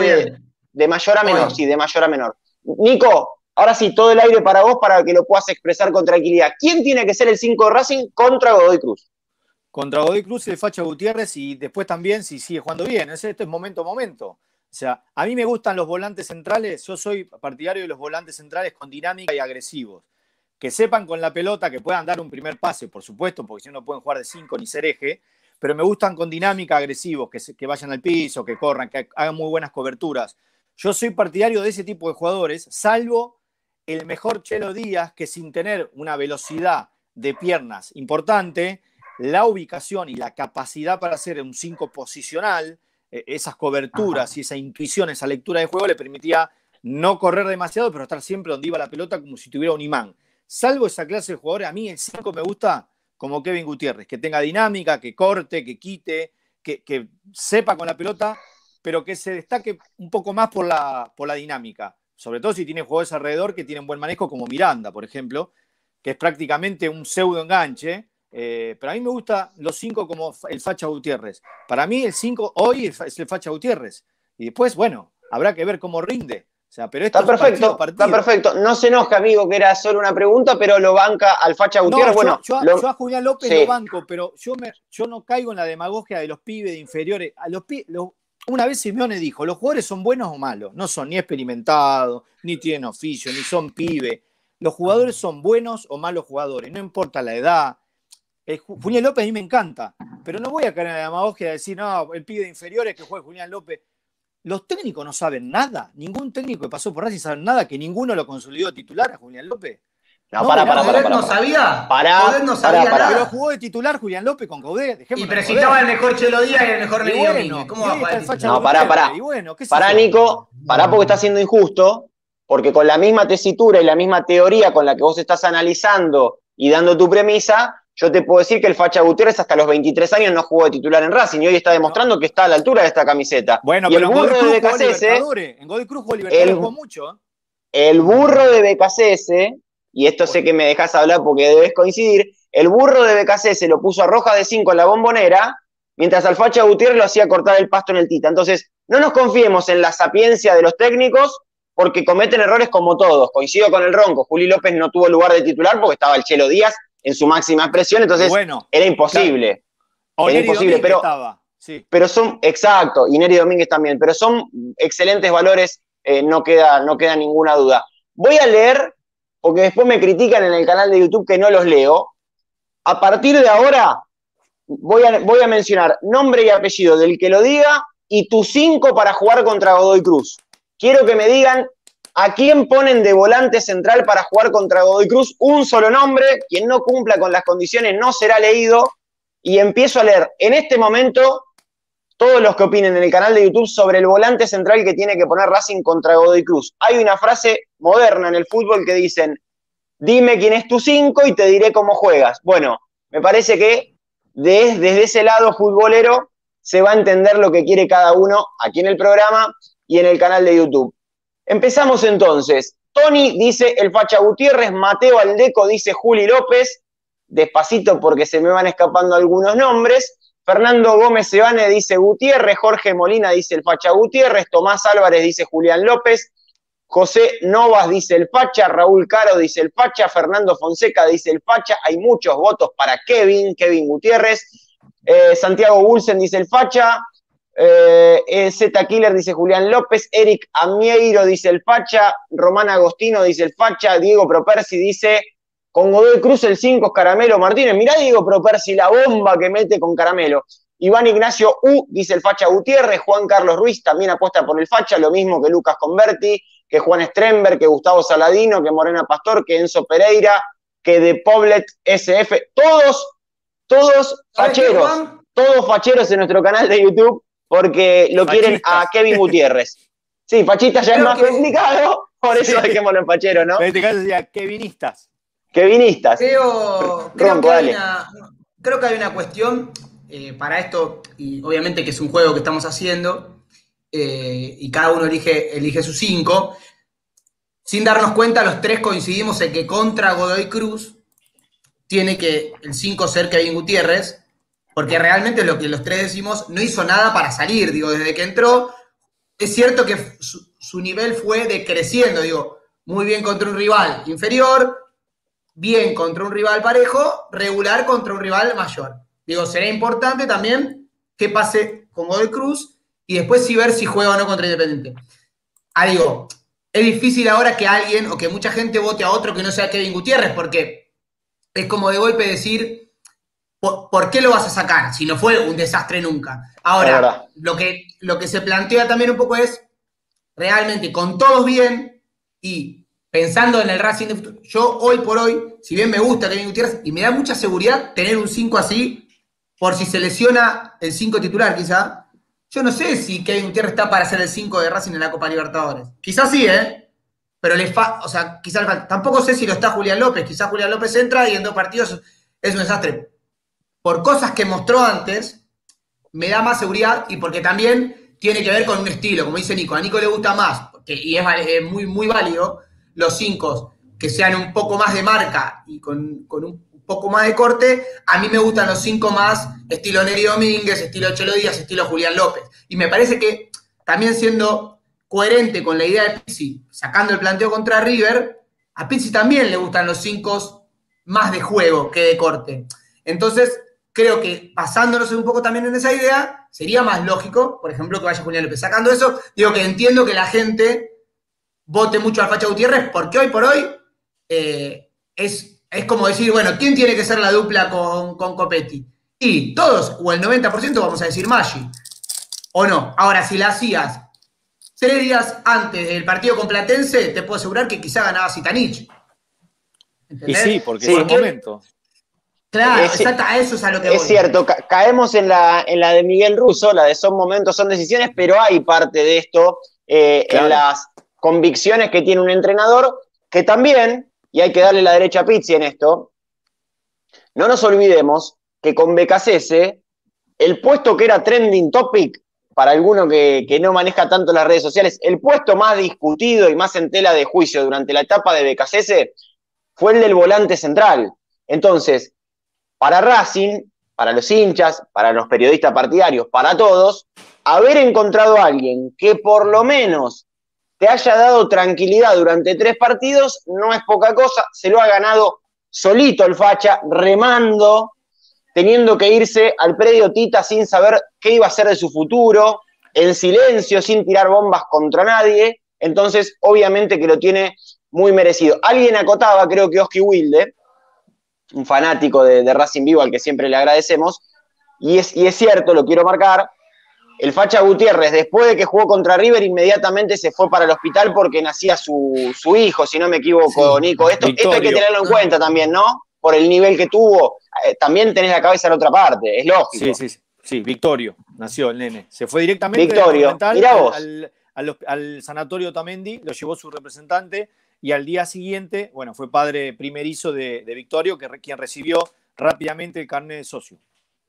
de mayor a menor, bueno. Sí, de mayor a menor. Nico, ahora sí, todo el aire para vos para que lo puedas expresar con tranquilidad. ¿Quién tiene que ser el 5 de Racing contra Godoy Cruz? Contra Godoy Cruz el Facha Gutiérrez y después también si sigue jugando bien. Esto es momento a momento. O sea, a mí me gustan los volantes centrales. Yo soy partidario de los volantes centrales con dinámica y agresivos. Que sepan con la pelota, que puedan dar un primer pase, por supuesto, porque si no, no pueden jugar de 5 ni ser eje. Pero me gustan con dinámica, agresivos, que vayan al piso, que corran, que hagan muy buenas coberturas. Yo soy partidario de ese tipo de jugadores, salvo el mejor Chelo Díaz, que sin tener una velocidad de piernas importante, la ubicación y la capacidad para hacer un 5 posicional, esas coberturas y esa intuición, esa lectura de juego, le permitía no correr demasiado, pero estar siempre donde iba la pelota como si tuviera un imán. Salvo esa clase de jugadores, a mí el 5 me gusta como Kevin Gutiérrez, que tenga dinámica, que corte, que quite, que sepa con la pelota, pero que se destaque un poco más por la dinámica. Sobre todo si tiene jugadores alrededor que tienen buen manejo, como Miranda, por ejemplo, que es prácticamente un pseudo enganche. Pero a mí me gusta los 5 como el Facha Gutiérrez. Para mí el 5 hoy es el Facha Gutiérrez. Y después, bueno, habrá que ver cómo rinde. O sea, pero esto está perfecto, está perfecto. No se enoja, amigo, que era solo una pregunta, pero lo banca al Facha Gutiérrez. No, bueno, yo a Julián López sí lo banco, pero yo no caigo en la demagogia de los pibes de inferiores. Una vez Simeone dijo, los jugadores son buenos o malos. No son ni experimentados, ni tienen oficio, ni son pibes. Los jugadores son buenos o malos jugadores, no importa la edad. Julián López a mí me encanta, pero no voy a caer en la demagogia de decir, no, el pibe de inferiores que juega Julián López. Los técnicos no saben nada. Ningún técnico que pasó por Racing sabe nada, que ninguno lo consolidó titular a Julián López. No, para. ¿No sabía? Para. No sabía nada. Pero jugó de titular Julián López con Caudet. Y presentaba el mejor Chelo Díaz y el mejor Neri Domínguez. ¿Cómo va a jugar? No, para. Bueno, para, Nico, para, porque está siendo injusto, porque con la misma tesitura y la misma teoría con la que vos estás analizando y dando tu premisa, yo te puedo decir que el Facha Gutiérrez hasta los 23 años no jugó de titular en Racing y hoy está demostrando que está a la altura de esta camiseta. Bueno, y el burro de Becasese, en Godoy Cruz jugó Libertadores, jugó mucho. El burro de Becasese, y esto sé que me dejas hablar porque debes coincidir, el burro de Becasese lo puso a Rojas de 5 en la Bombonera, mientras al Facha Gutiérrez lo hacía cortar el pasto en el Tita. Entonces, no nos confiemos en la sapiencia de los técnicos, porque cometen errores como todos. Coincido con el Ronco, Juli López no tuvo lugar de titular porque estaba el Chelo Díaz en su máxima expresión, entonces bueno, era imposible. Claro. Era imposible, pero estaba. Sí. Pero son, exacto, y Neri Domínguez también, pero son excelentes valores, no queda ninguna duda. Voy a leer, porque después me critican en el canal de YouTube que no los leo. A partir de ahora voy a mencionar nombre y apellido del que lo diga y tus 5 para jugar contra Godoy Cruz. Quiero que me digan ¿a quién ponen de volante central para jugar contra Godoy Cruz? Un solo nombre, quien no cumpla con las condiciones no será leído, y empiezo a leer en este momento todos los que opinen en el canal de YouTube sobre el volante central que tiene que poner Racing contra Godoy Cruz. Hay una frase moderna en el fútbol que dicen, dime quién es tu 5 y te diré cómo juegas. Bueno, me parece que desde ese lado futbolero se va a entender lo que quiere cada uno aquí en el programa y en el canal de YouTube. Empezamos entonces. Tony dice el Facha Gutiérrez, Mateo Aldeco dice Juli López, despacito porque se me van escapando algunos nombres, Fernando Gómez Sebane dice Gutiérrez, Jorge Molina dice el Facha Gutiérrez, Tomás Álvarez dice Julián López, José Novas dice el Facha, Raúl Caro dice el Facha, Fernando Fonseca dice el Facha, hay muchos votos para Kevin Gutiérrez, Santiago Gulsen dice el Facha, Z Killer dice Julián López, Eric Amieiro dice el Facha, Román Agostino dice el Facha, Diego Propersi dice con Godoy Cruz el 5 Caramelo Martínez, mirá Diego Propersi la bomba que mete con Caramelo, Iván Ignacio U dice el Facha Gutiérrez, Juan Carlos Ruiz también apuesta por el Facha, lo mismo que Lucas Converti, que Juan Stremberg, que Gustavo Saladino, que Morena Pastor, que Enzo Pereira, que de Poblet SF, todos facheros, todos facheros en nuestro canal de YouTube, porque lo quieren a Kevin Gutiérrez. Sí, fachitas ya creo es más complicado, por eso dejémoslo en fachero, ¿no? En este caso sería kevinistas. Kevinistas. Creo que hay una cuestión para esto, y obviamente que es un juego que estamos haciendo, y cada uno elige sus 5. Sin darnos cuenta, los 3 coincidimos en que contra Godoy Cruz tiene que el 5 ser Kevin Gutiérrez, porque realmente lo que los 3 decimos no hizo nada para salir, digo, desde que entró. Es cierto que su nivel fue decreciendo, digo, muy bien contra un rival inferior, bien contra un rival parejo, regular contra un rival mayor. Digo, será importante también que pase con Godoy Cruz y después sí ver si juega o no contra Independiente. Digo, es difícil ahora que alguien o que mucha gente vote a otro que no sea Kevin Gutiérrez, porque es como de golpe decir, ¿por qué lo vas a sacar? Si no fue un desastre nunca. Ahora, lo que se plantea también un poco es, realmente con todos bien y pensando en el Racing de futuro, yo hoy por hoy, si bien me gusta Kevin Gutiérrez y me da mucha seguridad tener un 5 así, por si se lesiona el 5 titular quizá, yo no sé si Kevin Gutiérrez está para ser el 5 de Racing en la Copa Libertadores. Quizás sí, pero quizás tampoco sé si lo está Julián López. Quizás Julián López entra y en 2 partidos es un desastre. por cosas que mostró antes, me da más seguridad y porque también tiene que ver con un estilo, como dice Nico. A Nico le gusta más, y es muy, muy válido, los 5 que sean un poco más de marca y con un poco más de corte. A mí me gustan los 5 más estilo Neri Domínguez, estilo Chelo Díaz, estilo Julián López. Y me parece que también siendo coherente con la idea de Pizzi, sacando el planteo contra River, a Pizzi también le gustan los 5 más de juego que de corte. Entonces, creo que basándonos un poco también en esa idea, sería más lógico, por ejemplo, que vaya Julián López. Sacando eso, digo que entiendo que la gente vote mucho al Facha Gutiérrez, porque hoy por hoy es como decir, bueno, ¿quién tiene que ser la dupla con Copetti? Y todos, o el 90% vamos a decir Maggi, o no. Ahora, si la hacías 3 días antes del partido con Platense, te puedo asegurar que quizá ganaba Cvitanich. Y sí, porque en el momento... Claro, exacto, a eso es a lo que voy. Es cierto, caemos en la de Miguel Russo, la de son momentos, son decisiones, pero hay parte de esto claro, en las convicciones que tiene un entrenador, que también, y hay que darle la derecha a Pizzi en esto, no nos olvidemos que con Becasese, el puesto que era trending topic, para alguno que no maneja tanto las redes sociales, el puesto más discutido y más en tela de juicio durante la etapa de Becasese fue el del volante central. Entonces, para Racing, para los hinchas, para los periodistas partidarios, para todos, haber encontrado a alguien que por lo menos te haya dado tranquilidad durante 3 partidos no es poca cosa. Se lo ha ganado solito el Facha, remando, teniendo que irse al predio Tita sin saber qué iba a hacer de su futuro, en silencio, sin tirar bombas contra nadie. Entonces, obviamente que lo tiene muy merecido. Alguien acotaba, creo que Oski Wilde, un fanático de Racing Vivo al que siempre le agradecemos, y es cierto, lo quiero marcar, el Facha Gutiérrez, después de que jugó contra River, inmediatamente se fue para el hospital porque nacía su hijo, si no me equivoco, sí, Nico. Esto hay que tenerlo en cuenta también, ¿no? Por el nivel que tuvo, también tenés la cabeza en otra parte, es lógico. Sí, sí, sí, sí. Victorio, nació el nene. Se fue directamente Victorio, mirá vos. Al sanatorio Tamendi, lo llevó su representante, y al día siguiente, bueno, fue padre primerizo de Victorio, quien recibió rápidamente el carnet de socio.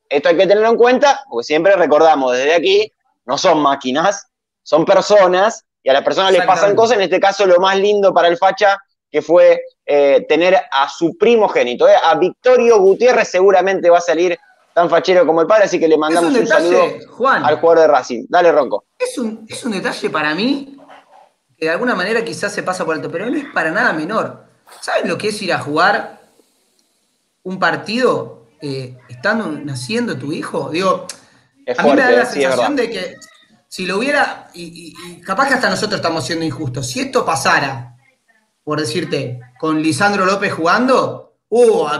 Esto hay que tenerlo en cuenta, porque siempre recordamos, desde aquí, no son máquinas, son personas, y a las personas les pasan cosas. En este caso, lo más lindo para el Facha, que fue tener a su primogénito, a Victorio Gutiérrez, seguramente va a salir tan fachero como el padre, así que le mandamos un saludo, Juan, al jugador de Racing. Dale, Ronco. Es un detalle para mí, de alguna manera quizás se pasa por alto, pero no es para nada menor. ¿Saben lo que es ir a jugar un partido estando naciendo tu hijo? Digo, es a mí fuerte, me da la sensación de que si lo hubiera, y capaz que hasta nosotros estamos siendo injustos, si esto pasara, por decirte, con Lisandro López jugando,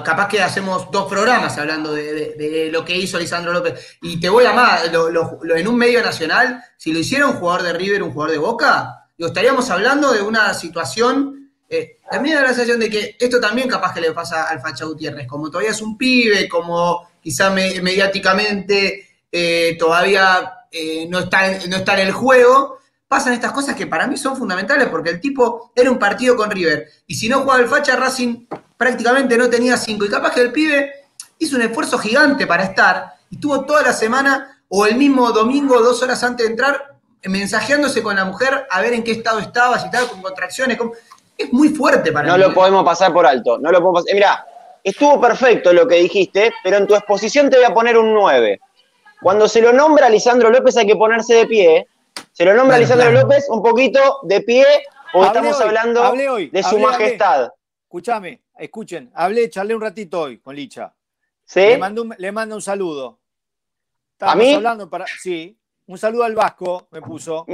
capaz que hacemos 2 programas hablando de lo que hizo Lisandro López, y te voy a más, en un medio nacional, si lo hiciera un jugador de River, un jugador de Boca, estaríamos hablando de una situación, también da la sensación de que esto también capaz que le pasa al Facha Gutiérrez, como todavía es un pibe, como quizá mediáticamente todavía no está en el juego, pasan estas cosas que para mí son fundamentales, porque el tipo era un partido con River, y si no jugaba el Facha, Racing prácticamente no tenía 5, y capaz que el pibe hizo un esfuerzo gigante para estar, y estuvo toda la semana, o el mismo domingo, 2 horas antes de entrar, mensajeándose con la mujer a ver en qué estado estaba, si estaba con contracciones. Es muy fuerte para mí. No lo podemos pasar por alto. No lo podemos pasar. Mirá, estuvo perfecto lo que dijiste, pero en tu exposición te voy a poner un 9. Cuando se lo nombra a Lisandro López hay que ponerse de pie. Se lo nombra a Lisandro López un poquito de pie, porque estamos hablando de su majestad. Escúchame, escuchen, charlé un ratito hoy con Licha. ¿Sí? Le mando un saludo. Estamos ¿a mí? Hablando para... Sí. Un saludo al Vasco, me puso.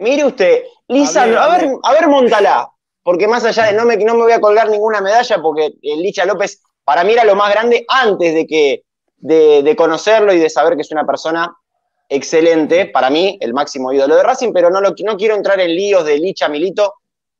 Mire usted, Lisandro, a ver Montalá, porque más allá de no me voy a colgar ninguna medalla, porque el Licha López para mí era lo más grande antes de conocerlo y de saber que es una persona excelente, para mí el máximo ídolo de Racing, pero no quiero entrar en líos de Licha, Milito,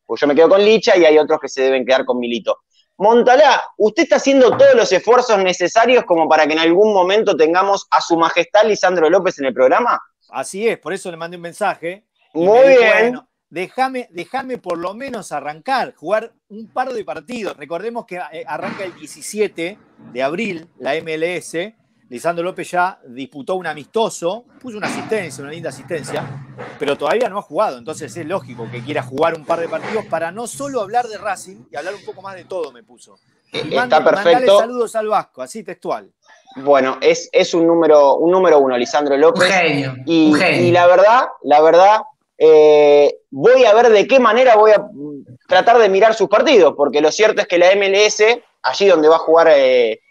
porque yo me quedo con Licha y hay otros que se deben quedar con Milito. Montalá, usted está haciendo todos los esfuerzos necesarios como para que en algún momento tengamos a su majestad Lisandro López en el programa. Así es, por eso le mandé un mensaje. Muy bien. Bueno, déjame por lo menos arrancar, jugar un par de partidos. Recordemos que arranca el 17 de abril la MLS, Lisandro López ya disputó un amistoso, puso una asistencia, una linda asistencia, pero todavía no ha jugado, entonces es lógico que quiera jugar un par de partidos para no solo hablar de Racing y hablar un poco más de todo, me puso. Y está perfecto. Mandale saludos al Vasco, así textual. Bueno, es un número uno, Lisandro López. Un genio, y, la verdad, voy a ver de qué manera voy a tratar de mirar sus partidos, porque lo cierto es que la MLS, allí donde va a jugar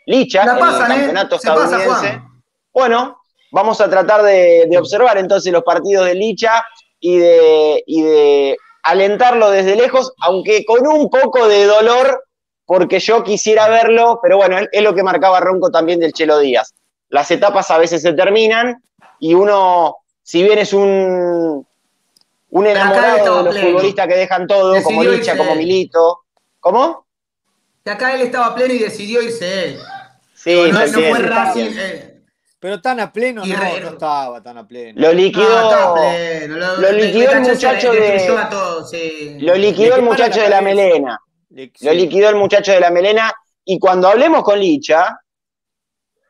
Licha, la pasan, el campeonato estadounidense. Pasa, bueno, vamos a tratar de observar entonces los partidos de Licha y de alentarlo desde lejos, aunque con un poco de dolor, porque yo quisiera verlo, pero bueno, es lo que marcaba Ronco también del Chelo Díaz. Las etapas a veces se terminan y uno, si bien es un enamorado de los futbolistas que dejan todo, decidió como Licha, como Milito. ¿Cómo? Que acá él estaba pleno y decidió irse él. Sí, no fue Racing. Pero tan a pleno no estaba tan a pleno. Lo liquidó. No, pleno. Lo liquidó el muchacho de... Lo liquidó el muchacho de la melena. Lo liquidó el muchacho de la melena. Y cuando hablemos con Licha,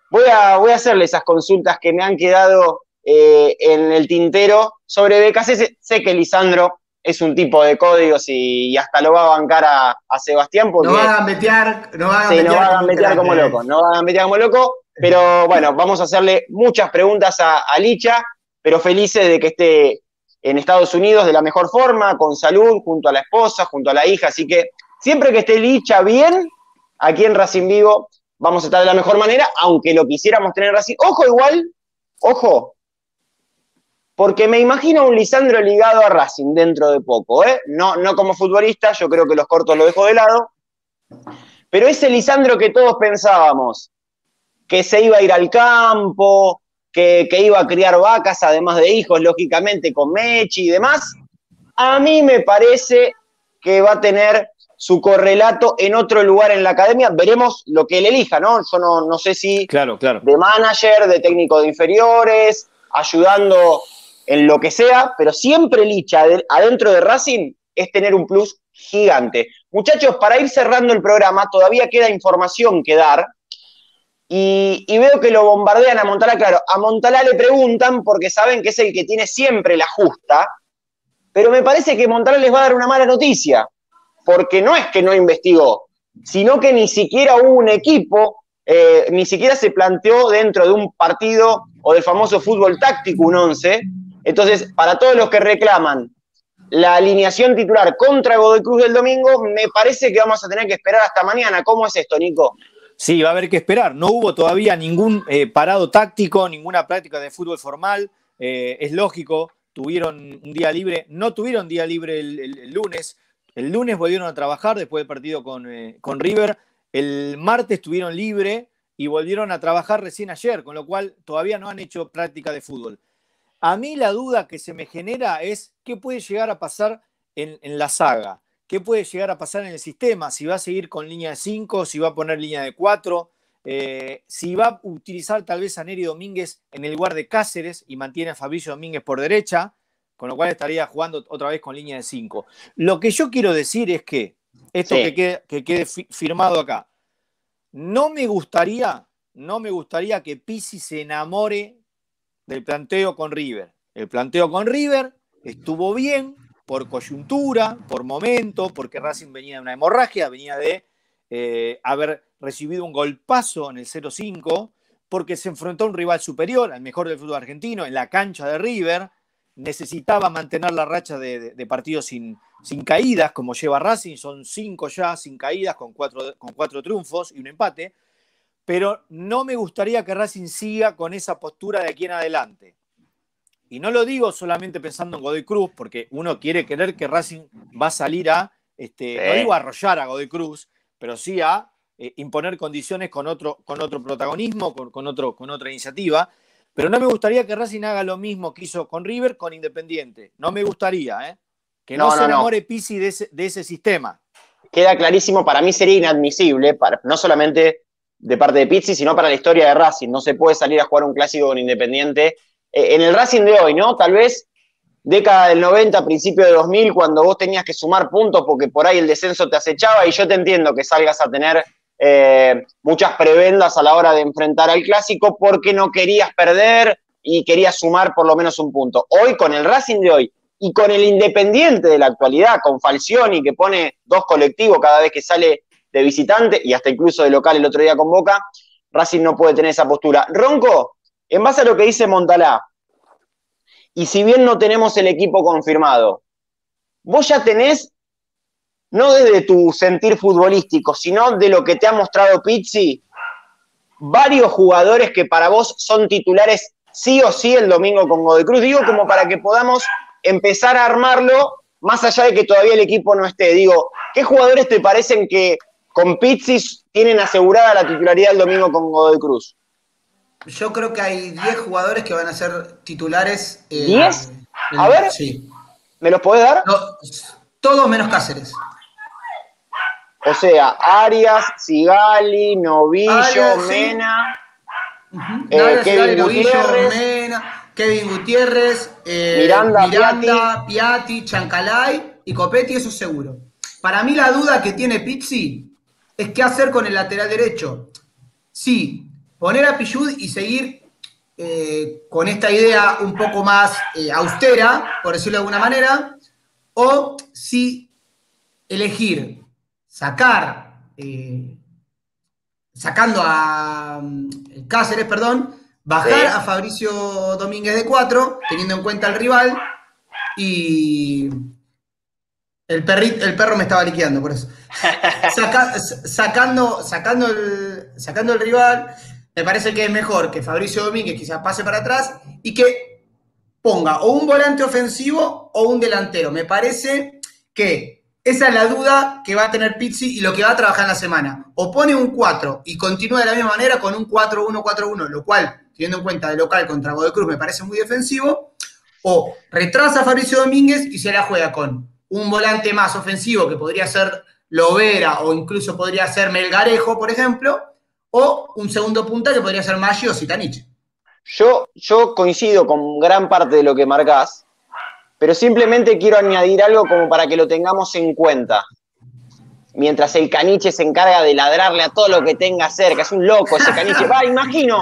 voy a hacerle esas consultas que me han quedado en el tintero sobre becas. Sé que Lisandro es un tipo de códigos y hasta lo va a bancar a Sebastián. Porque no van a metear como loco. Pero bueno, vamos a hacerle muchas preguntas a Licha, pero felices de que esté en Estados Unidos de la mejor forma, con salud, junto a la esposa, junto a la hija. Así que siempre que esté Licha bien, aquí en Racing Vivo vamos a estar de la mejor manera, aunque lo quisiéramos tener Racing. Ojo igual, ojo, porque me imagino un Lisandro ligado a Racing dentro de poco, ¿eh? No como futbolista, yo creo que los cortos lo dejo de lado, pero ese Lisandro que todos pensábamos, que se iba a ir al campo, que iba a criar vacas, además de hijos, lógicamente, con Mechi y demás, a mí me parece que va a tener su correlato en otro lugar en la academia. Veremos lo que él elija, ¿no? Yo no sé si claro. De manager, de técnico de inferiores, ayudando en lo que sea, pero siempre Licha adentro de Racing es tener un plus gigante. Muchachos, para ir cerrando el programa, todavía queda información que dar, y veo que lo bombardean a Montalá. Claro, a Montalá le preguntan porque saben que es el que tiene siempre la justa, pero me parece que Montalá les va a dar una mala noticia, porque no es que no investigó, sino que ni siquiera hubo un equipo, ni siquiera se planteó dentro de un partido o del famoso fútbol táctico un 11. Entonces, para todos los que reclaman la alineación titular contra Godoy Cruz del domingo, me parece que vamos a tener que esperar hasta mañana. ¿Cómo es esto, Nico? Sí, va a haber que esperar. No hubo todavía ningún parado táctico, ninguna práctica de fútbol formal. Es lógico, tuvieron un día libre. No tuvieron día libre el lunes. El lunes volvieron a trabajar después del partido con River. El martes estuvieron libre y volvieron a trabajar recién ayer, con lo cual todavía no han hecho práctica de fútbol. A mí la duda que se me genera es qué puede llegar a pasar en la saga, qué puede llegar a pasar en el sistema, si va a seguir con línea de 5, si va a poner línea de 4, si va a utilizar tal vez a Neri Domínguez en el lugar de Cáceres y mantiene a Fabricio Domínguez por derecha, con lo cual estaría jugando otra vez con línea de 5. Lo que yo quiero decir es que, esto sí, que quede firmado acá, no me gustaría que Pizzi se enamore del planteo con River. El planteo con River estuvo bien por coyuntura, por momento, porque Racing venía de una hemorragia, venía de haber recibido un golpazo en el 0-5, porque se enfrentó a un rival superior, al mejor del fútbol argentino, en la cancha de River. Necesitaba mantener la racha de partidos sin caídas, como lleva Racing, son 5 ya sin caídas, con cuatro triunfos y un empate, pero no me gustaría que Racing siga con esa postura de aquí en adelante. Y no lo digo solamente pensando en Godoy Cruz, porque uno quiere creer que Racing va a salir a, no digo a arrollar a Godoy Cruz, pero sí a imponer condiciones con otro protagonismo, con otra iniciativa. Pero no me gustaría que Racing haga lo mismo que hizo con River, con Independiente. No me gustaría, ¿eh? Que no se enamore Pizzi de ese sistema. Queda clarísimo, para mí sería inadmisible, no solamente de parte de Pizzi, sino para la historia de Racing. No se puede salir a jugar un clásico con Independiente. En el Racing de hoy, ¿no? Tal vez década del 90, principio de 2000, cuando vos tenías que sumar puntos porque por ahí el descenso te acechaba, y yo te entiendo que salgas a tener muchas prebendas a la hora de enfrentar al Clásico porque no querías perder y querías sumar por lo menos un punto. Hoy, con el Racing de hoy y con el Independiente de la actualidad, con Falcioni, que pone dos colectivos cada vez que sale de visitante y hasta incluso de local el otro día con Boca, Racing no puede tener esa postura. Ronco, en base a lo que dice Montalá, y si bien no tenemos el equipo confirmado, vos ya tenés, no desde tu sentir futbolístico, sino de lo que te ha mostrado Pizzi, varios jugadores que para vos son titulares sí o sí el domingo con Godoy Cruz. Digo, como para que podamos empezar a armarlo, más allá de que todavía el equipo no esté. Digo, ¿qué jugadores te parecen que con Pizzi tienen asegurada la titularidad el domingo con Godoy Cruz? Yo creo que hay 10 jugadores que van a ser titulares. ¿10? A ver, sí. ¿Me los podés dar? No, todos menos Cáceres. O sea, Arias, Sigali, Novillo, Arias, Mena, sí. Arias, Kevin Sigali, Gutiérrez, Novillo, Mena, Kevin Gutiérrez, Miranda, Piatti, Chancalay y Copetti, eso seguro. Para mí la duda que tiene Pizzi es qué hacer con el lateral derecho. Sí, poner a Pillud y seguir con esta idea un poco más austera, por decirlo de alguna manera, o si elegir sacar, sacando a Cáceres, perdón, bajar a Fabricio Domínguez de 4, teniendo en cuenta al rival, y el perro me estaba liquidando, por eso. Sacando el rival. Me parece que es mejor que Fabricio Domínguez quizás pase para atrás y que ponga o un volante ofensivo o un delantero. Me parece que esa es la duda que va a tener Pizzi y lo que va a trabajar en la semana. O pone un 4 y continúa de la misma manera con un 4-1-4-1, lo cual, teniendo en cuenta de local contra Godoy Cruz, me parece muy defensivo. O retrasa a Fabricio Domínguez y se la juega con un volante más ofensivo, que podría ser Lovera o incluso podría ser Melgarejo, por ejemplo, o un segundo punta que podría ser Maggi o Cvitanich. Yo coincido con gran parte de lo que marcás, pero simplemente quiero añadir algo como para que lo tengamos en cuenta. Mientras el Caniche se encarga de ladrarle a todo lo que tenga cerca, es un loco ese Caniche. Va, imagino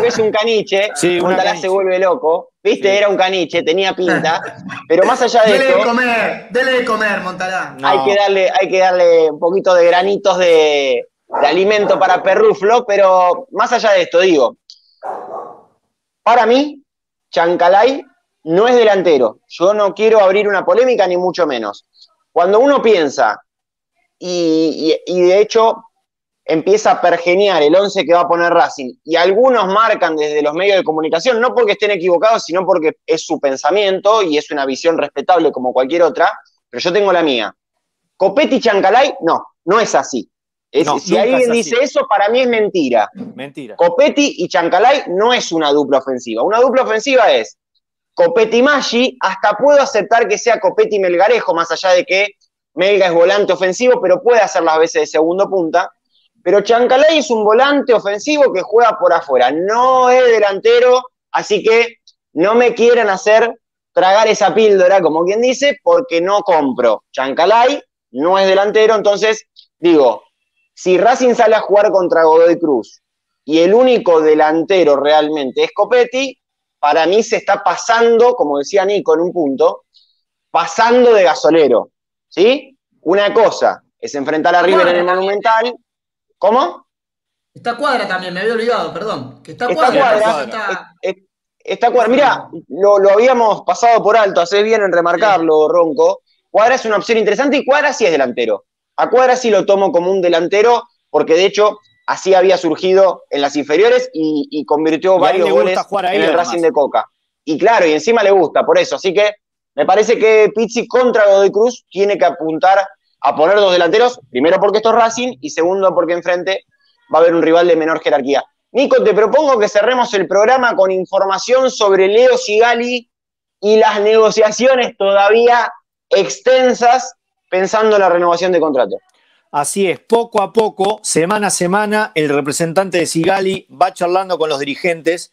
que es un Caniche, sí, Montalá se vuelve loco, viste, sí. Era un Caniche, tenía pinta, pero más allá de esto, dele de comer, Montalá. No. Hay que darle un poquito de granitos de alimento para Perruflo, pero más allá de esto, digo, para mí, Chancalay no es delantero. Yo no quiero abrir una polémica, ni mucho menos. Cuando uno piensa, y de hecho empieza a pergenear el 11 que va a poner Racing, y algunos marcan desde los medios de comunicación, no porque estén equivocados, sino porque es su pensamiento, y es una visión respetable como cualquier otra, pero yo tengo la mía. Copetti y Chancalay, no es así. Si alguien dice eso, para mí es mentira. Mentira. Copetti y Chancalay no es una dupla ofensiva. Una dupla ofensiva es Copetti y Maggi. Hasta puedo aceptar que sea Copetti y Melgarejo, más allá de que Melga es volante ofensivo, pero puede hacer las veces de segundo punta. Pero Chancalay es un volante ofensivo que juega por afuera. No es delantero, así que no me quieran hacer tragar esa píldora, como quien dice, porque no compro. Chancalay no es delantero, entonces digo, si Racing sale a jugar contra Godoy Cruz y el único delantero realmente es Copetti, para mí se está pasando, como decía Nico en un punto, pasando de gasolero, ¿sí? Una cosa es enfrentar a River en el Monumental. ¿Cómo? Está Cuadra también, me había olvidado, perdón. Que está Cuadra. Mirá, lo habíamos pasado por alto, hacés bien en remarcarlo, Ronco. Cuadra es una opción interesante y Cuadra sí es delantero. A Cuadra sí lo tomo como un delantero, porque de hecho así había surgido en las inferiores y convirtió varios goles en el Racing de Coca. Y claro, y encima le gusta, por eso. Así que me parece que Pizzi contra Godoy Cruz tiene que apuntar a poner dos delanteros, primero porque esto es Racing y segundo porque enfrente va a haber un rival de menor jerarquía. Nico, te propongo que cerremos el programa con información sobre Leo Sigali y las negociaciones todavía extensas pensando en la renovación de contrato. Así es, poco a poco, semana a semana, el representante de Sigali va charlando con los dirigentes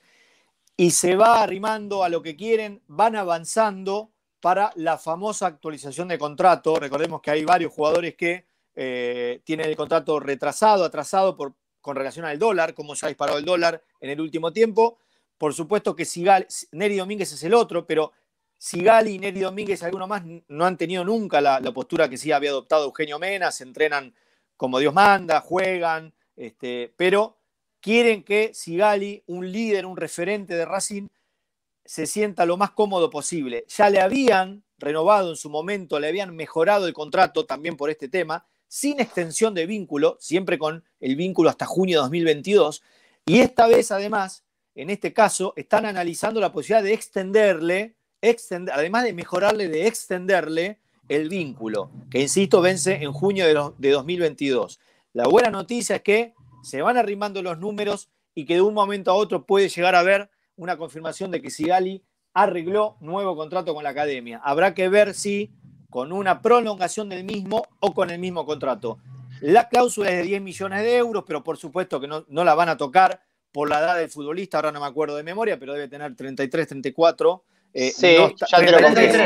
y se va arrimando a lo que quieren, van avanzando para la famosa actualización de contrato. Recordemos que hay varios jugadores que tienen el contrato retrasado, atrasado con relación al dólar, cómo se ha disparado el dólar en el último tiempo. Por supuesto que Neri Domínguez es el otro, pero Sigali y Neri Domínguez, alguno más, no han tenido nunca la postura que sí había adoptado Eugenio Mena. Se entrenan como Dios manda, juegan, pero quieren que Sigali, un líder, un referente de Racing, se sienta lo más cómodo posible. Ya le habían renovado en su momento, le habían mejorado el contrato también por este tema, sin extensión de vínculo, siempre con el vínculo hasta junio de 2022. Y esta vez, además, en este caso, están analizando la posibilidad de extenderle el vínculo, que insisto vence en junio de 2022. La buena noticia es que se van arrimando los números y que de un momento a otro puede llegar a haber una confirmación de que Sigali arregló nuevo contrato con la academia. Habrá que ver si con una prolongación del mismo o con el mismo contrato. La cláusula es de 10 millones de euros, pero por supuesto que no la van a tocar por la edad del futbolista. Ahora no me acuerdo de memoria, pero debe tener 33, 34... sí, no está, ya te lo confirmo.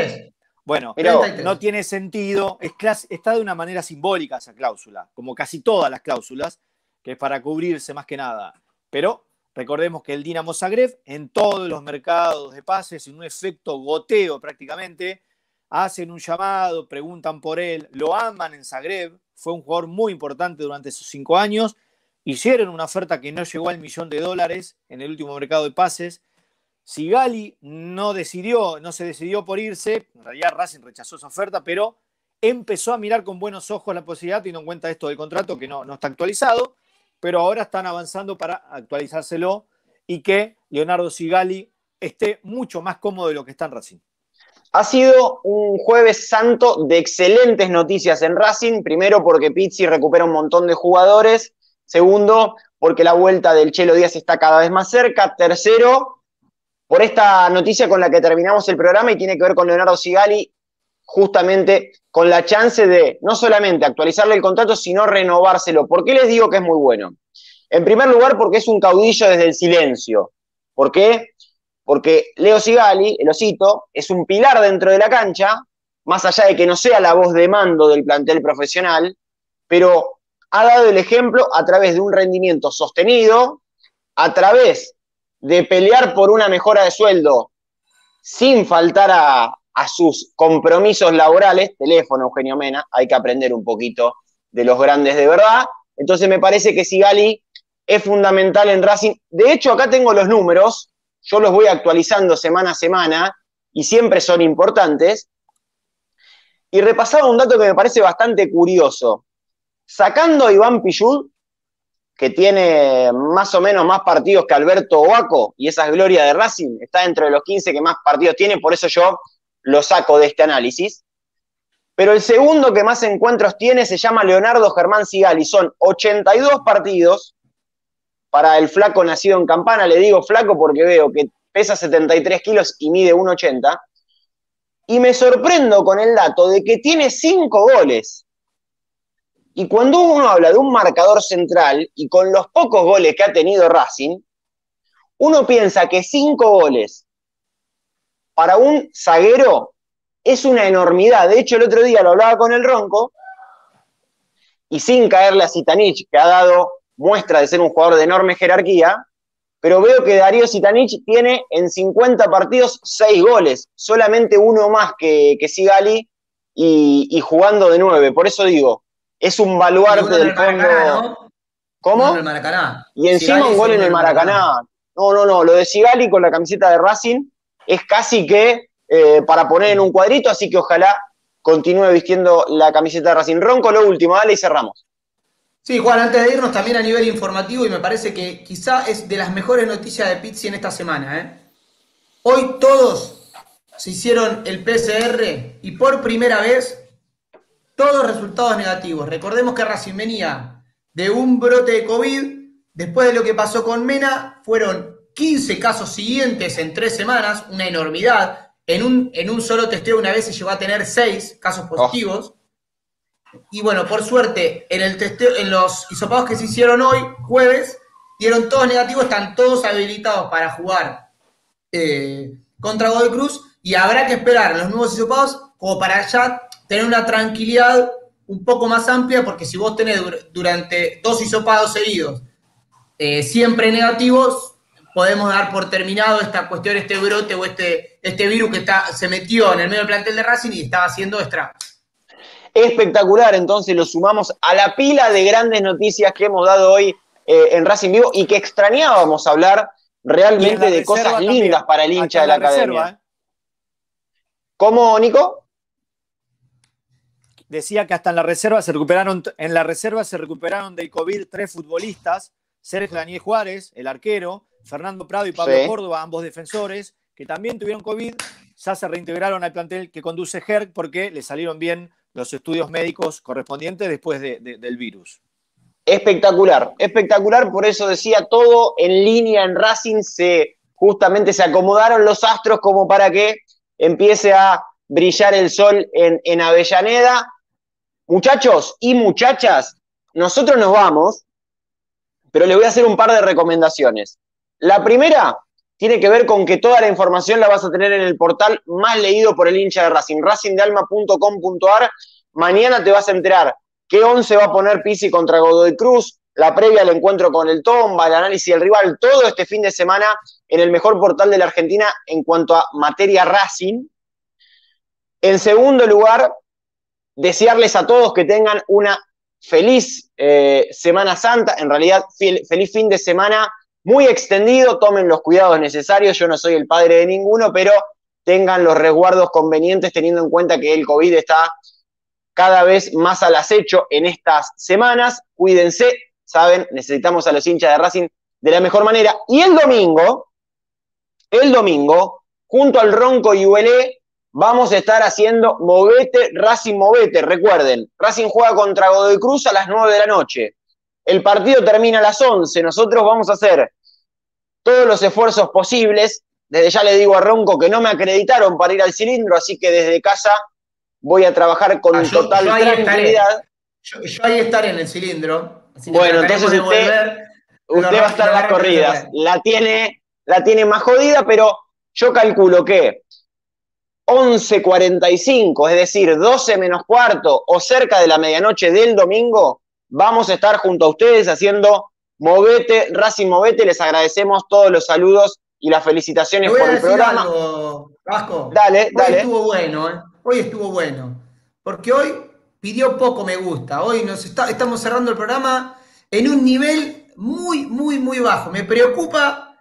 Bueno, pero 33. No tiene sentido. Está de una manera simbólica esa cláusula, como casi todas las cláusulas, que es para cubrirse más que nada. Pero recordemos que el Dinamo Zagreb, en todos los mercados de pases, en un efecto goteo prácticamente, hacen un llamado, preguntan por él, lo aman en Zagreb, fue un jugador muy importante durante esos 5 años, hicieron una oferta que no llegó al $1 millón en el último mercado de pases. Sigali no se decidió por irse, en realidad Racing rechazó esa oferta, pero empezó a mirar con buenos ojos la posibilidad, teniendo en cuenta esto del contrato que no está actualizado, pero ahora están avanzando para actualizárselo y que Leonardo Sigali esté mucho más cómodo de lo que está en Racing. Ha sido un jueves santo de excelentes noticias en Racing, primero porque Pizzi recupera un montón de jugadores, segundo porque la vuelta del Chelo Díaz está cada vez más cerca, tercero por esta noticia con la que terminamos el programa y tiene que ver con Leonardo Sigali, justamente con la chance de no solamente actualizarle el contrato, sino renovárselo. ¿Por qué les digo que es muy bueno? En primer lugar, porque es un caudillo desde el silencio. ¿Por qué? Porque Leo Sigali, el osito, es un pilar dentro de la cancha, más allá de que no sea la voz de mando del plantel profesional, pero ha dado el ejemplo a través de un rendimiento sostenido, a través de pelear por una mejora de sueldo sin faltar a sus compromisos laborales. Teléfono, Eugenio Mena, hay que aprender un poquito de los grandes de verdad. Entonces me parece que Sigali es fundamental en Racing. De hecho, acá tengo los números, yo los voy actualizando semana a semana y siempre son importantes. Y repasaba un dato que me parece bastante curioso. Sacando a Iván Pillud, que tiene más o menos más partidos que Alberto Ovaco, y esa es gloria de Racing, está dentro de los 15 que más partidos tiene, por eso yo lo saco de este análisis. Pero el segundo que más encuentros tiene se llama Leonardo Germán Sigali, son 82 partidos, para el flaco nacido en Campana, le digo flaco porque veo que pesa 73 kilos y mide 1,80, y me sorprendo con el dato de que tiene 5 goles. Y cuando uno habla de un marcador central, y con los pocos goles que ha tenido Racing, uno piensa que 5 goles para un zaguero es una enormidad. De hecho, el otro día lo hablaba con el Ronco, y sin caerle a Cvitanich, que ha dado muestra de ser un jugador de enorme jerarquía, pero veo que Darío Cvitanich tiene en 50 partidos 6 goles, solamente uno más que Sigali, y jugando de 9. Por eso digo, es un baluarte del fondo. ¿No? ¿Cómo? En el Maracaná. Y encima Sigali un gol en el Maracaná. No. Lo de Sigali con la camiseta de Racing es casi que para poner en un cuadrito, así que ojalá continúe vistiendo la camiseta de Racing. Ronco, lo último, dale y cerramos. Sí, Juan, antes de irnos también a nivel informativo, y me parece que quizá es de las mejores noticias de Pizzi en esta semana. Hoy todos se hicieron el PCR y por primera vez todos resultados negativos. Recordemos que Racing venía de un brote de COVID, después de lo que pasó con Mena, fueron 15 casos siguientes en 3 semanas, una enormidad. En un solo testeo una vez se llegó a tener 6 casos positivos. Y bueno, por suerte, en los hisopados que se hicieron hoy, jueves, dieron todos negativos, están todos habilitados para jugar contra Godoy Cruz, y habrá que esperar los nuevos hisopados como para allá tener una tranquilidad un poco más amplia, porque si vos tenés durante dos hisopados seguidos siempre negativos, podemos dar por terminado esta cuestión, este brote o este virus que se metió en el medio del plantel de Racing y estaba haciendo estragos. Espectacular, entonces lo sumamos a la pila de grandes noticias que hemos dado hoy en Racing Vivo y que extrañábamos hablar realmente de cosas lindas para el hincha de la academia. ¿Cómo, Nico? Decía que hasta en la reserva se recuperaron, del COVID 3 futbolistas, Sergio Daniel Juárez, el arquero, Fernando Prado y Pablo Córdoba, ambos defensores, que también tuvieron COVID, ya se reintegraron al plantel que conduce Herc porque le salieron bien los estudios médicos correspondientes después del virus. Espectacular, espectacular, por eso decía, todo en línea en Racing, justamente se acomodaron los astros como para que empiece a brillar el sol en Avellaneda. Muchachos y muchachas, nosotros nos vamos, pero les voy a hacer un par de recomendaciones. La primera tiene que ver con que toda la información la vas a tener en el portal más leído por el hincha de Racing, racingdealma.com.ar. Mañana te vas a enterar qué 11 va a poner Pizzi contra Godoy Cruz, la previa al encuentro con el Tomba, el análisis del rival, todo este fin de semana en el mejor portal de la Argentina en cuanto a materia Racing. En segundo lugar, desearles a todos que tengan una feliz Semana Santa, en realidad feliz fin de semana, muy extendido, tomen los cuidados necesarios, yo no soy el padre de ninguno, pero tengan los resguardos convenientes teniendo en cuenta que el COVID está cada vez más al acecho en estas semanas, cuídense, saben, necesitamos a los hinchas de Racing de la mejor manera. Y el domingo, junto al Ronco Iuele, vamos a estar haciendo Movete, Racing Movete, recuerden, Racing juega contra Godoy Cruz a las 9 de la noche. El partido termina a las 11, nosotros vamos a hacer todos los esfuerzos posibles, desde ya le digo a Ronco que no me acreditaron para ir al cilindro, así que desde casa voy a trabajar con total tranquilidad. Yo ahí estaré en el cilindro. Así que bueno, entonces usted va a estar en las corridas, la tiene más jodida, pero yo calculo que 11:45, es decir, 12 menos cuarto o cerca de la medianoche del domingo, vamos a estar junto a ustedes haciendo Movete, Racing Movete. Les agradecemos todos los saludos y las felicitaciones por el programa. Algo, Vasco. Dale. Estuvo bueno, ¿eh? Hoy estuvo bueno. Porque hoy pidió poco me gusta. Hoy estamos cerrando el programa en un nivel muy, muy, muy bajo. Me preocupa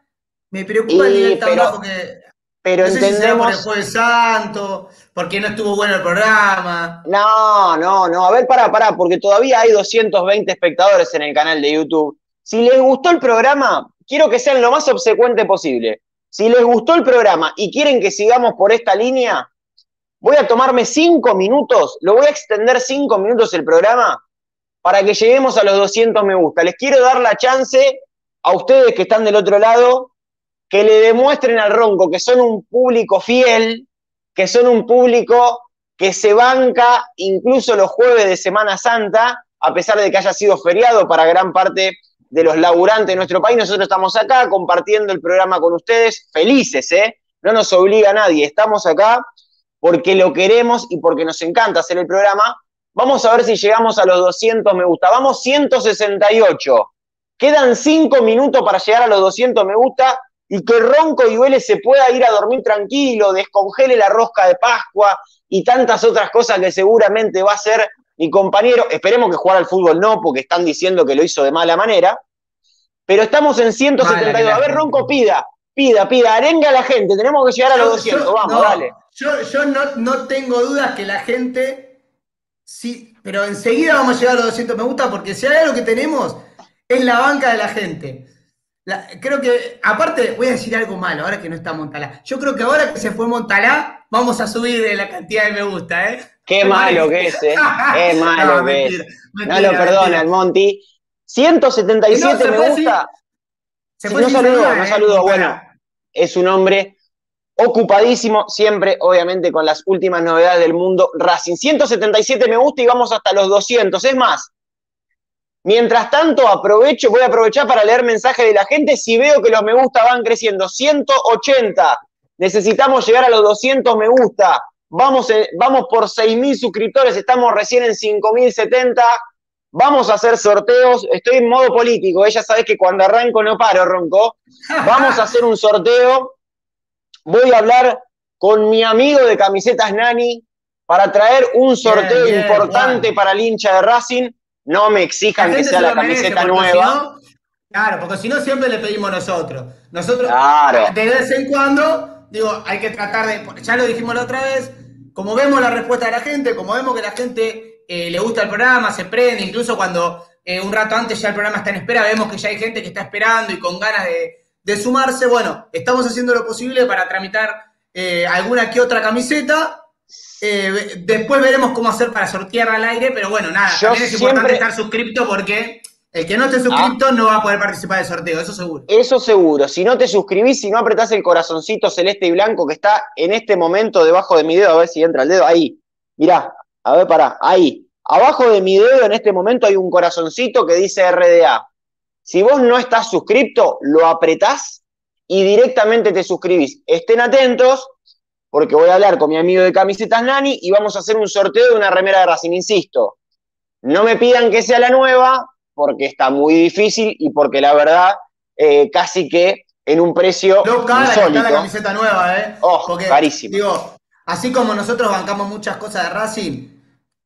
el nivel tan bajo que... Pero no entendemos. Si por el Jueves Santo, porque no estuvo bueno el programa. No. A ver, pará, porque todavía hay 220 espectadores en el canal de YouTube. Si les gustó el programa, quiero que sean lo más obsecuente posible. Si les gustó el programa y quieren que sigamos por esta línea, voy a tomarme 5 minutos, lo voy a extender 5 minutos el programa para que lleguemos a los 200 me gusta. Les quiero dar la chance a ustedes que están del otro lado, que le demuestren al Ronco que son un público fiel, que son un público que se banca incluso los jueves de Semana Santa, a pesar de que haya sido feriado para gran parte de los laburantes de nuestro país. Nosotros estamos acá compartiendo el programa con ustedes, felices, no nos obliga a nadie, estamos acá porque lo queremos y porque nos encanta hacer el programa. Vamos a ver si llegamos a los 200 me gusta, vamos 168, quedan 5 minutos para llegar a los 200 me gusta, y que Ronco Iuele se pueda ir a dormir tranquilo, descongele la rosca de Pascua y tantas otras cosas que seguramente va a hacer mi compañero. Esperemos que jugar al fútbol no, porque están diciendo que lo hizo de mala manera. Pero estamos en 172. A ver, Ronco, pida, arenga a la gente. Tenemos que llegar a los 200. Vamos, dale. Yo no tengo dudas que la gente... Sí, pero enseguida vamos a llegar a los 200 me gusta, porque si hay algo que tenemos es la banca de la gente. Creo que, aparte, voy a decir algo malo, ahora que no está Montalá. Yo creo que ahora que se fue Montalá, vamos a subir la cantidad de me gusta, ¿eh? Qué malo que es, ¿eh? Qué malo que es. No lo perdona el Monti. 177 me gusta. No saludó. Bueno, es un hombre ocupadísimo, siempre, obviamente, con las últimas novedades del mundo Racing. 177 me gusta y vamos hasta los 200, es más. Mientras tanto, voy a aprovechar para leer mensajes de la gente. Si veo que los me gusta van creciendo, 180. Necesitamos llegar a los 200 me gusta. Vamos por 6.000 suscriptores, estamos recién en 5.070. Vamos a hacer sorteos, estoy en modo político, ya sabés que cuando arranco no paro, Ronco. Vamos a hacer un sorteo, voy a hablar con mi amigo de Camisetas Nani para traer un sorteo importante para el hincha de Racing. No me exijan que sea la camiseta nueva. Si no, claro, porque si no siempre le pedimos nosotros. Nosotros de vez en cuando, digo, hay que tratar de, ya lo dijimos la otra vez, como vemos la respuesta de la gente, como vemos que la gente... le gusta el programa, se prende, incluso cuando un rato antes ya el programa está en espera, vemos que ya hay gente que está esperando y con ganas de sumarse. Bueno, estamos haciendo lo posible para tramitar alguna que otra camiseta. Después veremos cómo hacer para sortear al aire, pero bueno, nada, también es importante estar suscripto porque el que no esté suscripto no va a poder participar del sorteo, eso seguro. Eso seguro, si no te suscribís, si no apretás el corazoncito celeste y blanco que está en este momento debajo de mi dedo, a ver si entra el dedo, ahí, mirá. A ver, pará, ahí. Abajo de mi dedo en este momento hay un corazoncito que dice RDA. Si vos no estás suscripto, lo apretás y directamente te suscribís. Estén atentos, porque voy a hablar con mi amigo de Camisetas Nani y vamos a hacer un sorteo de una remera de Racing, insisto. No me pidan que sea la nueva, porque está muy difícil y porque la verdad, casi que en un precio insólito. No, cara, la camiseta nueva, ojo, carísimo. Digo, así como nosotros bancamos muchas cosas de Racing,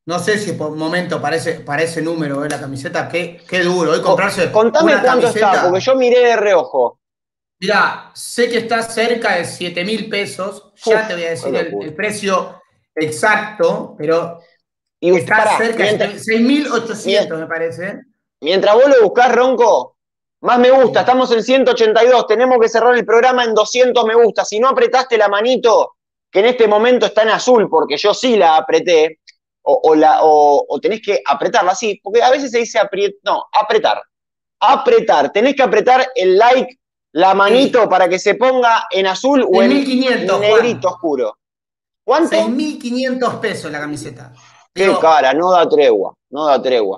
no sé si por un momento parece número, la camiseta, qué duro. Hoy comprarse contame una cuánto camiseta, está, porque yo miré de reojo. Mirá, sé que está cerca de 7.000 pesos, ya te voy a decir el precio exacto, pero y está cerca de 6.800, me parece. Mientras vos lo buscás, Ronco, más me gusta, estamos en 182, tenemos que cerrar el programa en 200 me gusta. Si no apretaste la manito... que en este momento está en azul, porque yo sí la apreté, o tenés que apretarla así, porque a veces se dice apretar, tenés que apretar el like, la manito, para que se ponga en azul o en negrito oscuro. ¿Cuánto? 6.500 pesos la camiseta. Qué cara, no da tregua,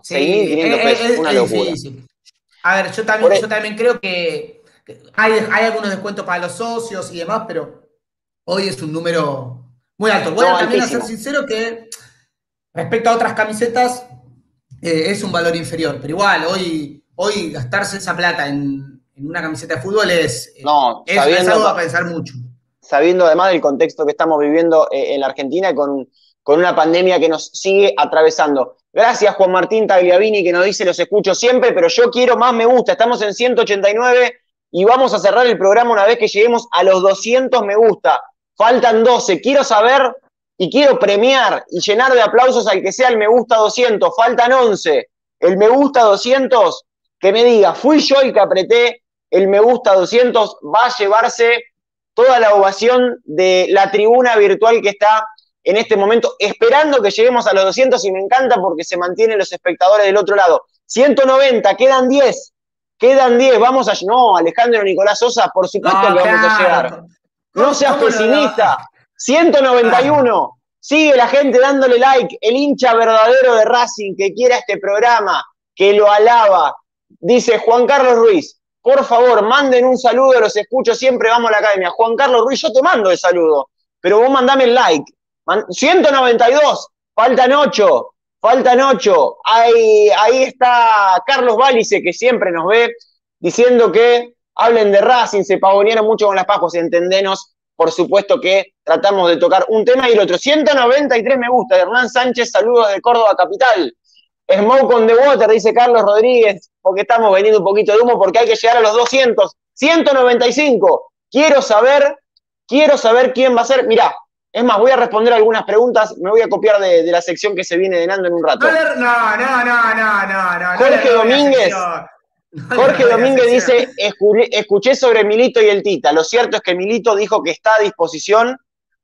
sí, 6.500 pesos, una locura. Sí. A ver, yo también creo que hay algunos descuentos para los socios y demás, pero... hoy es un número muy alto. Voy también a ser sincero que respecto a otras camisetas es un valor inferior. Pero igual, hoy gastarse esa plata en una camiseta de fútbol es algo a pensar mucho. Sabiendo además del contexto que estamos viviendo en la Argentina con una pandemia que nos sigue atravesando. Gracias Juan Martín Tagliavini que nos dice los escucho siempre, pero yo quiero más me gusta. Estamos en 189 y vamos a cerrar el programa una vez que lleguemos a los 200 me gusta. Faltan 12, quiero saber y quiero premiar y llenar de aplausos al que sea el me gusta 200, faltan 11, el me gusta 200, que me diga, fui yo el que apreté el me gusta 200, va a llevarse toda la ovación de la tribuna virtual que está en este momento, esperando que lleguemos a los 200 y me encanta porque se mantienen los espectadores del otro lado, 190, quedan 10, vamos a, no, Alejandro Nicolás Sosa, por supuesto que vamos a llegar. No seas pesimista, 191, sigue la gente dándole like, el hincha verdadero de Racing que quiera este programa, que lo alaba, dice Juan Carlos Ruiz, por favor manden un saludo, los escucho siempre, vamos a la academia. Juan Carlos Ruiz, yo te mando el saludo, pero vos mandame el like. 192, faltan 8, ahí está Carlos Válice que siempre nos ve, diciendo que hablen de Racing, se pavonearon mucho con las Pascuas, entendenos, por supuesto que tratamos de tocar un tema y el otro. 193 me gusta, Hernán Sánchez, saludos de Córdoba Capital. Smoke on the Water, dice Carlos Rodríguez, porque estamos vendiendo un poquito de humo, porque hay que llegar a los 200. 195, quiero saber quién va a ser. Mirá, es más, voy a responder algunas preguntas, me voy a copiar de la sección que se viene denando en un rato. No. Jorge Domínguez... Jorge Domínguez dice, escuché sobre Milito y el Tita, lo cierto es que Milito dijo que está a disposición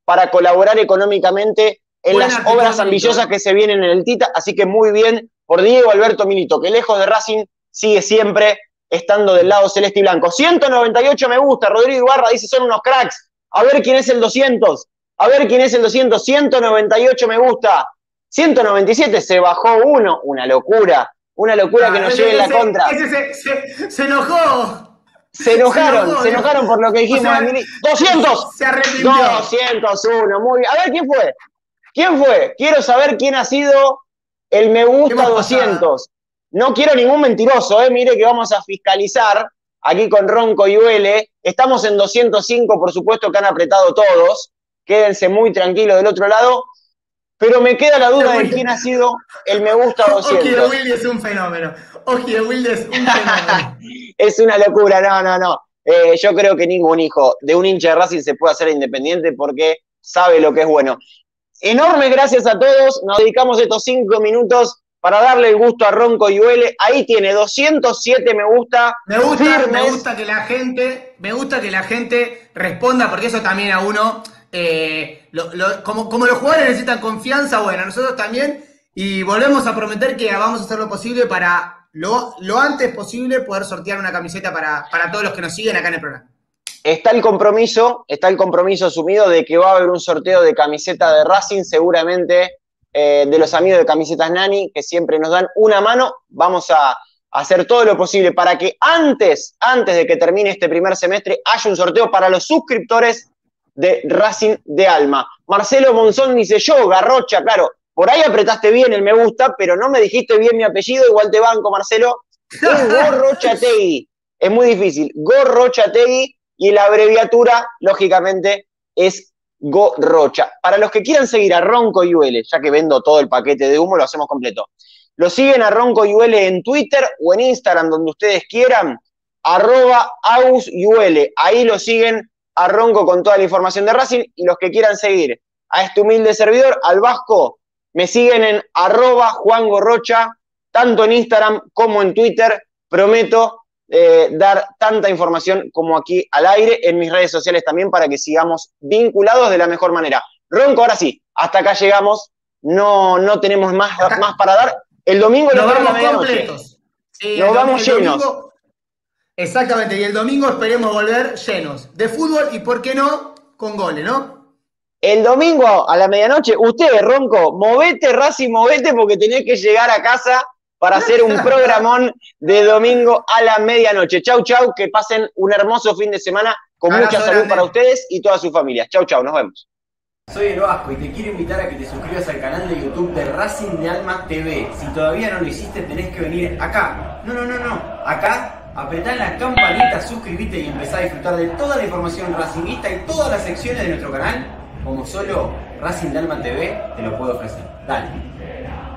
para colaborar económicamente en las obras ambiciosas que se vienen en el Tita, así que muy bien por Diego Alberto Milito, que lejos de Racing sigue siempre estando del lado celeste y blanco. 198 me gusta, Rodrigo Ibarra dice son unos cracks, a ver quién es el 200, 198 me gusta, 197 se bajó uno, una locura. Una locura que nos lleve en la contra. Se enojó. Se enojaron por lo que dijimos. O sea, 200. Se arrepintió. 201, muy bien. A ver, ¿quién fue? ¿Quién fue? Quiero saber quién ha sido el me gusta 200. No quiero ningún mentiroso, mire que vamos a fiscalizar aquí con Ronco Iuele. Estamos en 205, por supuesto que han apretado todos. Quédense muy tranquilos del otro lado. Pero me queda la duda de quién ha sido el me gusta 200. Oji de Wilde es un fenómeno. Oji de Wilde es un fenómeno. Es una locura, no. Yo creo que ningún hijo de un hincha de Racing se puede hacer Independiente porque sabe lo que es bueno. Enormes gracias a todos. Nos dedicamos estos 5 minutos para darle el gusto a Ronco Iuele. Ahí tiene 207 me gusta. Me gusta que la gente responda porque eso también a uno... como los jugadores necesitan confianza, bueno, nosotros también, y volvemos a prometer que vamos a hacer lo posible para lo antes posible poder sortear una camiseta para todos los que nos siguen acá en el programa. Está el compromiso asumido de que va a haber un sorteo de camiseta de Racing, seguramente de los amigos de Camisetas Nani, que siempre nos dan una mano. Vamos a hacer todo lo posible para que antes de que termine este primer semestre haya un sorteo para los suscriptores de Racing de Alma. Marcelo Monzón dice yo, Garrocha, claro, por ahí apretaste bien el me gusta, pero no me dijiste bien mi apellido, igual te banco, Marcelo. Es Gorrochategui, es muy difícil, Gorrochategui, y la abreviatura, lógicamente, es Gorrocha. Para los que quieran seguir a Ronco Iuele, ya que vendo todo el paquete de humo, lo hacemos completo. Lo siguen a Ronco Iuele en Twitter o en Instagram, donde ustedes quieran, @ausiuele, ahí lo siguen a Ronco con toda la información de Racing, y los que quieran seguir a este humilde servidor, al Vasco, me siguen en @JuanGorrocha, tanto en Instagram como en Twitter. Prometo dar tanta información como aquí al aire, en mis redes sociales también, para que sigamos vinculados de la mejor manera. Ronco, ahora sí, hasta acá llegamos, no tenemos más para dar. El domingo nos vamos completos. Nos vamos llenos. Exactamente, y el domingo esperemos volver llenos de fútbol y, ¿por qué no?, con goles, ¿no? El domingo a la medianoche, usted, Ronco, movete, Racing, movete, porque tenés que llegar a casa para hacer un programón de domingo a la medianoche. Chau, que pasen un hermoso fin de semana, con mucha salud para ustedes y toda su familia. Chau, nos vemos. Soy el Vasco y te quiero invitar a que te suscribas al canal de YouTube de Racing de Alma TV. Si todavía no lo hiciste, tenés que venir acá. No, acá... Apretá la campanita, suscríbete y empezá a disfrutar de toda la información racinguista y todas las secciones de nuestro canal, como solo Racing de Alma TV te lo puedo ofrecer. Dale.